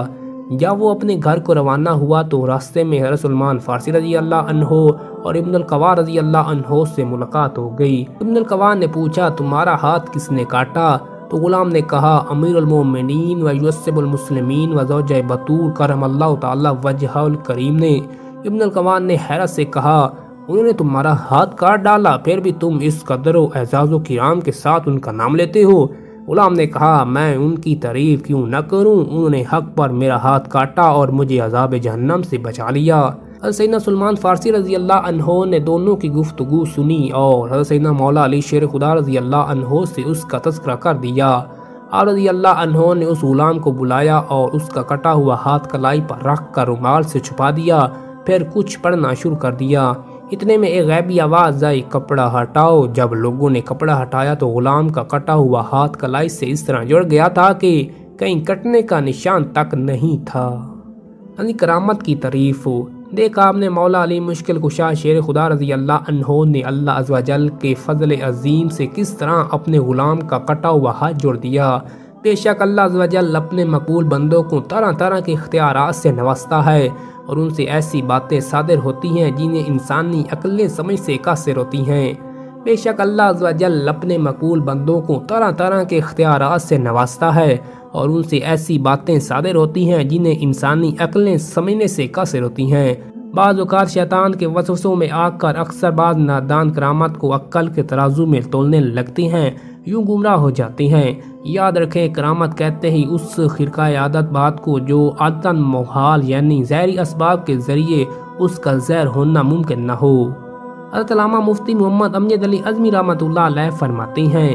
जब वो अपने घर को रवाना हुआ तो रास्ते में हज़रत सलमान फ़ारसी रज़ी अल्लाह अन्हो और इब्नुल कवा रज़ी अल्लाह अन्हो से मुलाकात हो गई। इब्नुल कवा ने पूछा, तुम्हारा हाथ किसने काटा? तो ग़ुलाम ने कहा, अमीरुल मोमिनीन व युस्सिबुल मुस्लिमीन व ज़ौजा बतूर करमल्लाहु तआला वजहुल करीम ने। इब्नुल कवा ने हैरत से कहा, उन्होंने तुम्हारा हाथ काट डाला, फिर भी तुम इस कदर व एज़ाज़ो किराम के साथ उनका नाम लेते हो। ग़ुलाम ने कहा, मैं उनकी तारीफ़ क्यों न करूं, उन्होंने हक पर मेरा हाथ काटा और मुझे अज़ाब जहन्नम से बचा लिया। हज़रत सैयदना सलमान फ़ारसी रज़ी अल्लाह अन्हो ने दोनों की गुफ्तगू सुनी और हज़रत सैयदना मौला अली शेर खुदा रज़ी अल्लाह अन्हो से उसका तस्करा कर दिया। आप रज़ी अल्लाह अन्हो ने उस ग़ुलाम को बुलाया और उसका कटा हुआ हाथ कलाई पर रख कर रुमाल से छुपा दिया, फिर कुछ पढ़ना शुरू कर दिया। इतने में एक गैबी आवाज़ आई, कपड़ा हटाओ। जब लोगों ने कपड़ा हटाया तो ग़ुलाम का कटा हुआ हाथ कलाई से इस तरह जुड़ गया था कि कहीं कटने का निशान तक नहीं था। यानी करामत की तारीफ़। देख आपने मौला अली मुश्किल कुशा शेर खुदा रजी अल्लाह अन्हो ने अल्लाह अज़्वाजल के फ़ज़ल अज़ीम से किस तरह अपने ग़ुलाम का कटा हुआ हाथ जोड़ दिया। बेशक अल्लाह अज़्वाजल अपने मक़बूल बंदों को तरह तरह के इख्तियारात से नवाजता है और उनसे ऐसी बातें सादिर होती हैं जिन्हें इंसानी अकल समझ से कासिर होती हैं। बेशक अल्लाह अज़्वाजल अपने मक़बूल बंदों को तरह तरह के इख्तियारात से नवाजता है और उनसे ऐसी बातें सादिर होती हैं जिन्हें इंसानी अकलें समझने से कासिर होती हैं। बाज़ औक़ात शैतान के वसवसों में आकर अक्सर बाज़ नादान करामत को अक्ल के तराजू में तोलने लगती हैं, यूँ गुमराह हो जाती हैं। याद रखें, करामत कहते ही उस ख़िरक़ाए आदत बात को जो आदतन मोहाल यानी ज़ाहरी असबाब के ज़रिए उसका ज़हर होना मुमकिन न हो। अल्लामा मुफ्ती मोहम्मद अमजद अली अज़मी रहमतुल्लाह अलैह फरमाती हैं,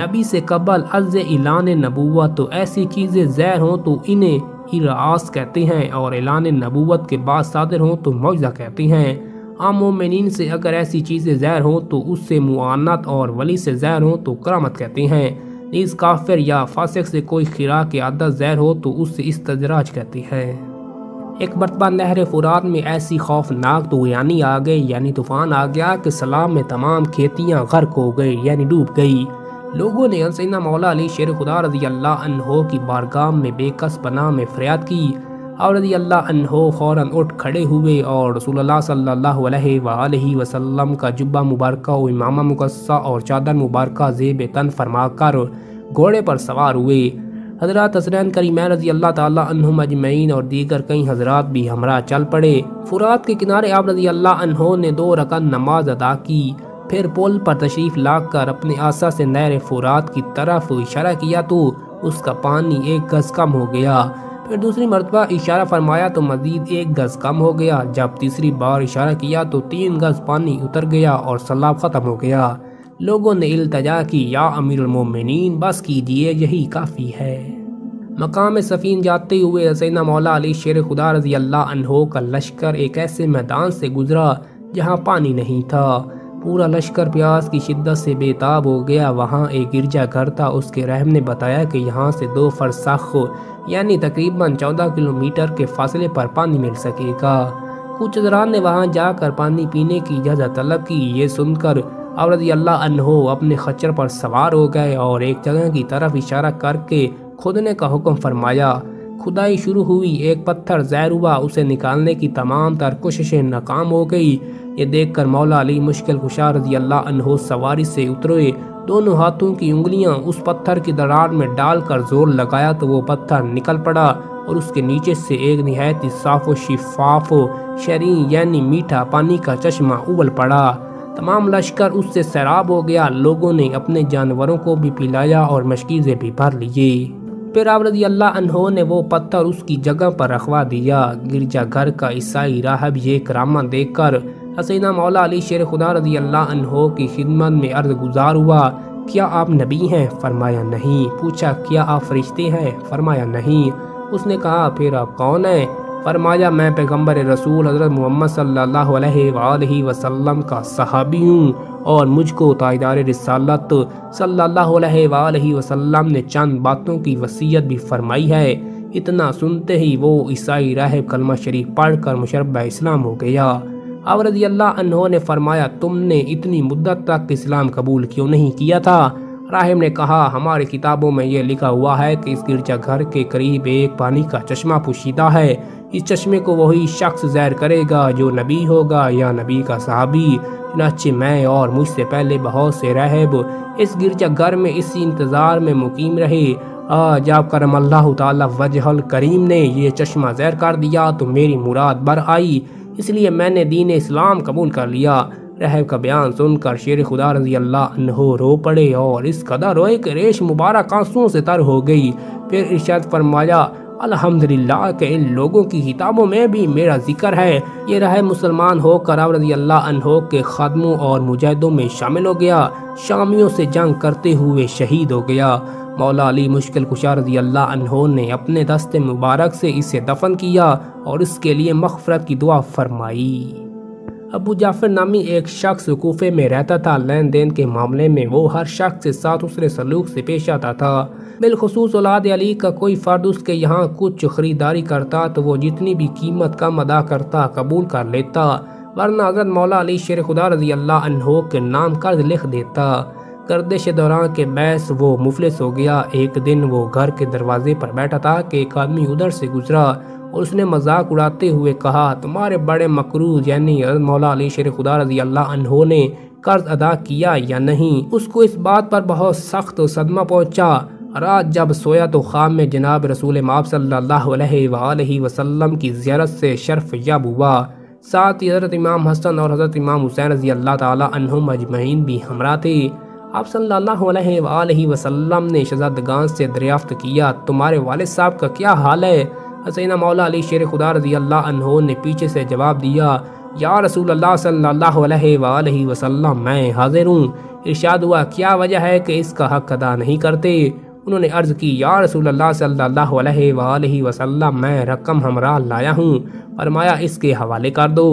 नबी से कबल अज़ ऐलान नबूवत तो ऐसी चीज़ें ज़हर हों तो इन्हें इरास कहते हैं और ऐलान नबूवत के बाद सादिर हों तो मौजज़ा कहते हैं। आम मोमिनीन से अगर ऐसी चीज़ें ज़हर हों तो उससे मुआनत और वली से ज़हर हों तो करामत कहते हैं। इस काफिर या फासिक से कोई खिरा की आदत ज़हर हो तो उससे इस्तदराज कहती है। एक मरतबा नहर फुरात में ऐसी खौफनाक तुग़यानी आ गई यानी तूफ़ान आ गया कि सलाम में तमाम खेतियाँ गर्क हो गई यानी डूब गई। लोगों ने सैयदना मौला अली शेर खुदा रज़ी अल्लाह अन्हो की बारगाह में बेकस पनाह में फरियाद की और रज़ी अल्लाह अन्हो फ़ौरन उठ खड़े हुए और रसूलुल्लाह सल्लल्लाहु अलैहि वसल्लम का जुब्बा मुबारक व इमामा मुकस्सा और चादर मुबारक ज़ेब तन फरमाकर घोड़े पर सवार हुए। हज़रत हसनैन करीमैन रज़ी अल्लाह ताला अन्हुम अजमईन और दीगर कई हज़रात भी हमरा चल पड़े। फुरात के किनारे आप रज़ी अल्लाह अन्हो ने दो रकन नमाज अदा की, फिर पुल पर तशरीफ़ लाकर अपने आसा से नहर फुरात की तरफ इशारा किया तो उसका पानी एक गज़ कम हो गया। फिर दूसरी मरतबा इशारा फरमाया तो मज़ीद एक गज़ कम हो गया। जब तीसरी बार इशारा किया तो तीन गज़ पानी उतर गया और सलाब ख़त्म हो गया। लोगों ने इल्तिजा की, या अमीरुल मोमिनीन बस कीजिए, यही काफ़ी है। मकाम सफ़ीन जाते हुए सैयदना मौला अली शेर खुदा रज़ी अल्लाह अन्हो का लश्कर एक ऐसे मैदान से गुजरा जहाँ पानी नहीं था। पूरा लश्कर प्यास की शिद्दत से बेताब हो गया। वहाँ एक गिरजा घर था, उसके रहम ने बताया कि यहाँ से दो फरसाख यानी तकरीबन चौदह किलोमीटर के फासले पर पानी मिल सकेगा। कुछ दरान ने वहाँ जाकर पानी पीने की इजाज़त तलब की। ये सुनकर अब रज़ी अल्लाह अन्हो अपने खच्चर पर सवार हो गए और एक जगह की तरफ इशारा करके खुदने का हुक्म फरमाया। खुदाई शुरू हुई, एक पत्थर ज़हर हुआ, उसे निकालने की तमाम तर कोशिशें नाकाम हो गई। ये देखकर मौला अली मुश्किल कुशा रज़ी अल्लाह अन्हो सवारी से उतरे, दोनों हाथों की उंगलियां उस पत्थर की दरार में डालकर जोर लगाया तो वो पत्थर निकल पड़ा और उसके नीचे से एक नहायत ही साफ व शिफाफ शरीन यानी मीठा पानी का चश्मा उबल पड़ा। तमाम लश्कर उससे सैराब हो गया। लोगों ने अपने जानवरों को भी पिलाया और मशकीज़ें भी भर लिए। फिर आप रज़ी अल्लाह अन्हो ने वो पत्थर उसकी जगह पर रखवा दिया। गिरजाघर का ईसाई राहब ये करामत देखकर सैयदना मौला अली शेर खुदा रज़ी अल्लाह अन्हो की खिदमत में अर्ज़ गुजार हुआ, क्या आप नबी हैं? फरमाया नहीं। पूछा, क्या आप फरिश्ते हैं? फरमाया नहीं। उसने कहा, फिर आप कौन हैं? फरमाया, मैं पैगम्बर रसूल हज़रत मोहम्मद सल्लल्लाहु अलैहि वसल्लम का सहाबी हूँ और मुझको ताजदार रिसालत सल्लल्लाहु अलैहि वसल्लम ने चंद बातों की वसीयत भी फरमाई है। इतना सुनते ही वो ईसाई राहिब कलमा शरीफ पढ़कर मुशर्रब इस्लाम हो गया। अब रज़ी अल्लाह अन्हो ने फरमाया, तुमने इतनी मुद्दत तक इस्लाम कबूल क्यों नहीं किया था? राहिब ने कहा, हमारी किताबों में यह लिखा हुआ है कि इस गिरजाघर के करीब एक पानी का चश्मा पोशीदा है। इस चश्मे को वही शख्स ज़हर करेगा जो नबी होगा या नबी का सहाबी। चुनांचे मैं और मुझसे पहले बहुत से राहिब इस गिरजाघर में इसी इंतज़ार में मुकीम रहे। आज आप करम अल्लाह ताला वजहल करीम ने यह चश्मा ज़हर कर दिया तो मेरी मुराद बर आई, इसलिए मैंने दीन इस्लाम कबूल कर लिया। रहब का बयान सुनकर शेर खुदा रज़ी अल्लाह अन्हो रो पड़े और इस कदर रोए के रेश मुबारक आंसुओं से तर हो गई। फिर इरशाद फरमाया, अल्हम्दुलिल्लाह के इन लोगों की किताबों में भी मेरा जिक्र है। ये रहब मुसलमान होकर अब रज़ी अल्लाह अन्हो के खादमों और मुजाहिदों में शामिल हो गया। शामियों से जंग करते हुए शहीद हो गया। मौला अली मुश्किल कुशा रज़ी अल्लाह अन्हो ने अपने दस्ते मुबारक से इसे दफन किया और इसके लिए मग़फ़िरत की दुआ फरमाई। अबू जाफ़र नामी एक शख्स कूफे में रहता था। लेन देन के मामले में वो हर शख्स के साथ उसने सलूक से पेश आता था। बिलखसूस औलाद अली का कोई फ़र्द उसके यहाँ कुछ ख़रीदारी करता तो वो जितनी भी कीमत कम अदा करता कबूल कर लेता, वरना हज़रत मौला अली शेर खुदा रज़ी अल्लाह अन्हो के नाम कर्ज लिख देता। गर्दिश दौरान के बैस वो मुफलिस हो गया। एक दिन वो घर के दरवाजे पर बैठा था कि एक आदमी उधर से गुजरा और उसने मजाक उड़ाते हुए कहा, तुम्हारे बड़े मकरूज यानी मौला अली शेर खुदा रज़ी अल्लाह अन्हो ने कर्ज अदा किया या नहीं। उसको इस बात पर बहुत सख्त सदमा पहुंचा। रात जब सोया तो ख्वाब में जनाब रसूल माब सल्लल्लाहु अलैहि वालैहि वसल्लम की ज़ियारत से शर्फ याब हुआ। साथ ही हज़रत इमाम हसन और हज़रत इमाम हुसैन रज़ी अल्लाह ताला अन्हुम अजमईन भी हमरा थे। आप सल्लल्लाहु अलैहि वालैहि वसल्लम ने शहज़ादगान से दरियाफ्त किया, तुम्हारे वालिद साहब का क्या हाल है? हसैना मौला अली शेर खुदा रज़ी अल्लाह अन्हो ने पीछे से जवाब दिया, या रसूल अल्लाह सल्लल्लाहु अलैहि वालैहि वसल्लम मैं हाजिर हूँ। इरशाद हुआ, क्या वजह है कि इसका हक अदा नहीं करते? उन्होंने अर्ज़ की, या रसूल अल्लाह सल्लल्लाहु अलैहि वालैहि वसल्लम मैं रकम हमरा लाया हूँ। फरमाया, इसके हवाले कर दो।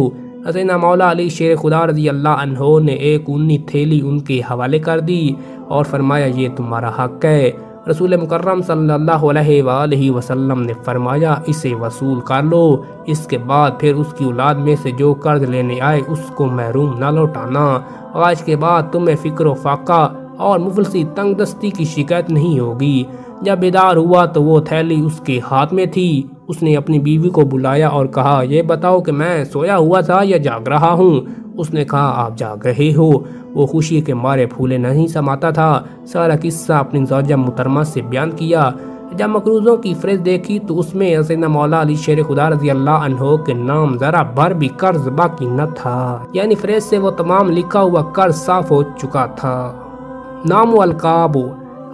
हसैना मौला अली शेर खुदा रज़ी अल्लाह अन्हो ने एक ऊनी थैली उनके हवाले कर दी और फरमाया, ये तुम्हारा हक है। रसूल मुकर्रम सल्लल्लाहु अलैहि वालैहि वसल्लम ने फरमाया, इसे वसूल कर लो। इसके बाद फिर उसकी औलाद में से जो कर्ज लेने आए उसको महरूम ना लौटाना। आज के बाद तुम्हें फ़िक्र फाका और मुफलसी तंगदस्ती की शिकायत नहीं होगी। जब बेदार हुआ तो वो थैली उसके हाथ में थी। उसने अपनी बीवी को बुलाया और कहा, यह बताओ कि मैं सोया हुआ था या जाग रहा हूँ। उसने कहा, आप जाग रहे हो। वो खुशी के मारे फूले नहीं समाता था। सारा किस्सा अपनी ज़ौजा मुहतरमा से बयान किया। जब मकरूज़ों की फहरिस्त देखी तो उसमें हसैन मौला अली शेर खुदा रज़ी अल्लाह अन्हो के नाम ज़रा भर भी कर्ज बाकी न था, यानी फहरिस्त से वो तमाम लिखा हुआ कर्ज साफ हो चुका था। नाम अलकाब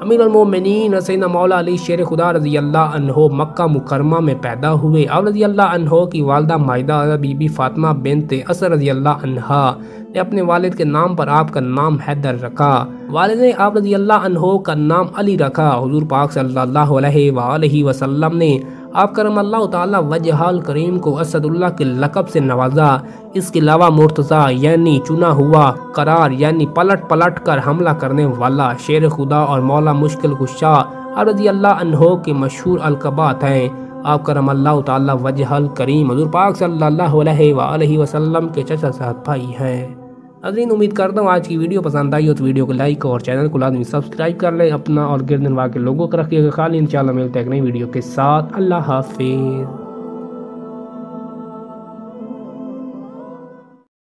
अमीरुल मोमिनीन हसैन मौला अली शेर खुदा रज़ी अल्लाह अन्हो मक्का मुकरमा में पैदा हुए। अब रज़ी अल्लाह अन्हो की वालदा मायदा बीबी फातिमा बिन्त असर रज़ी अल्लाह अन्हा ने अपने वालिद के नाम पर आपका नाम हैदर रखा। वालिद ने आप रज़ी अल्लाह अन्हो का नाम अली रखा। हुजूर पाक सल्लल्लाहु अलैहि वालैहि वसल्लम ने आप करम अल्लाह ताला वजहल करीम को असदुल्ला के लकब से नवाजा। इसके अलावा मुर्तज़ा यानी चुना हुआ, करार यानी पलट पलट कर हमला करने वाला, शेर खुदा और मौला मुश्किल गुस्सा रज़ी अल्लाह अन्हो के मशहूर अलकबात हैं। आप करम अल्लाह ताला वजहल करीम हुज़ूर पाक सल्लल्लाहु अलैहि वसल्लम के चचा साथ भाई हैं। अजीन उम्मीद करता हूँ आज की वीडियो पसंद आई हो तो वीडियो को लाइक और चैनल को लाजमी सब्सक्राइब कर लें। अपना और गिरदनवा के लोगों का रखिएगा ख्याल। इंशाल्लाह मिलते हैं एक नई वीडियो के साथ। अल्लाह हाफिज़।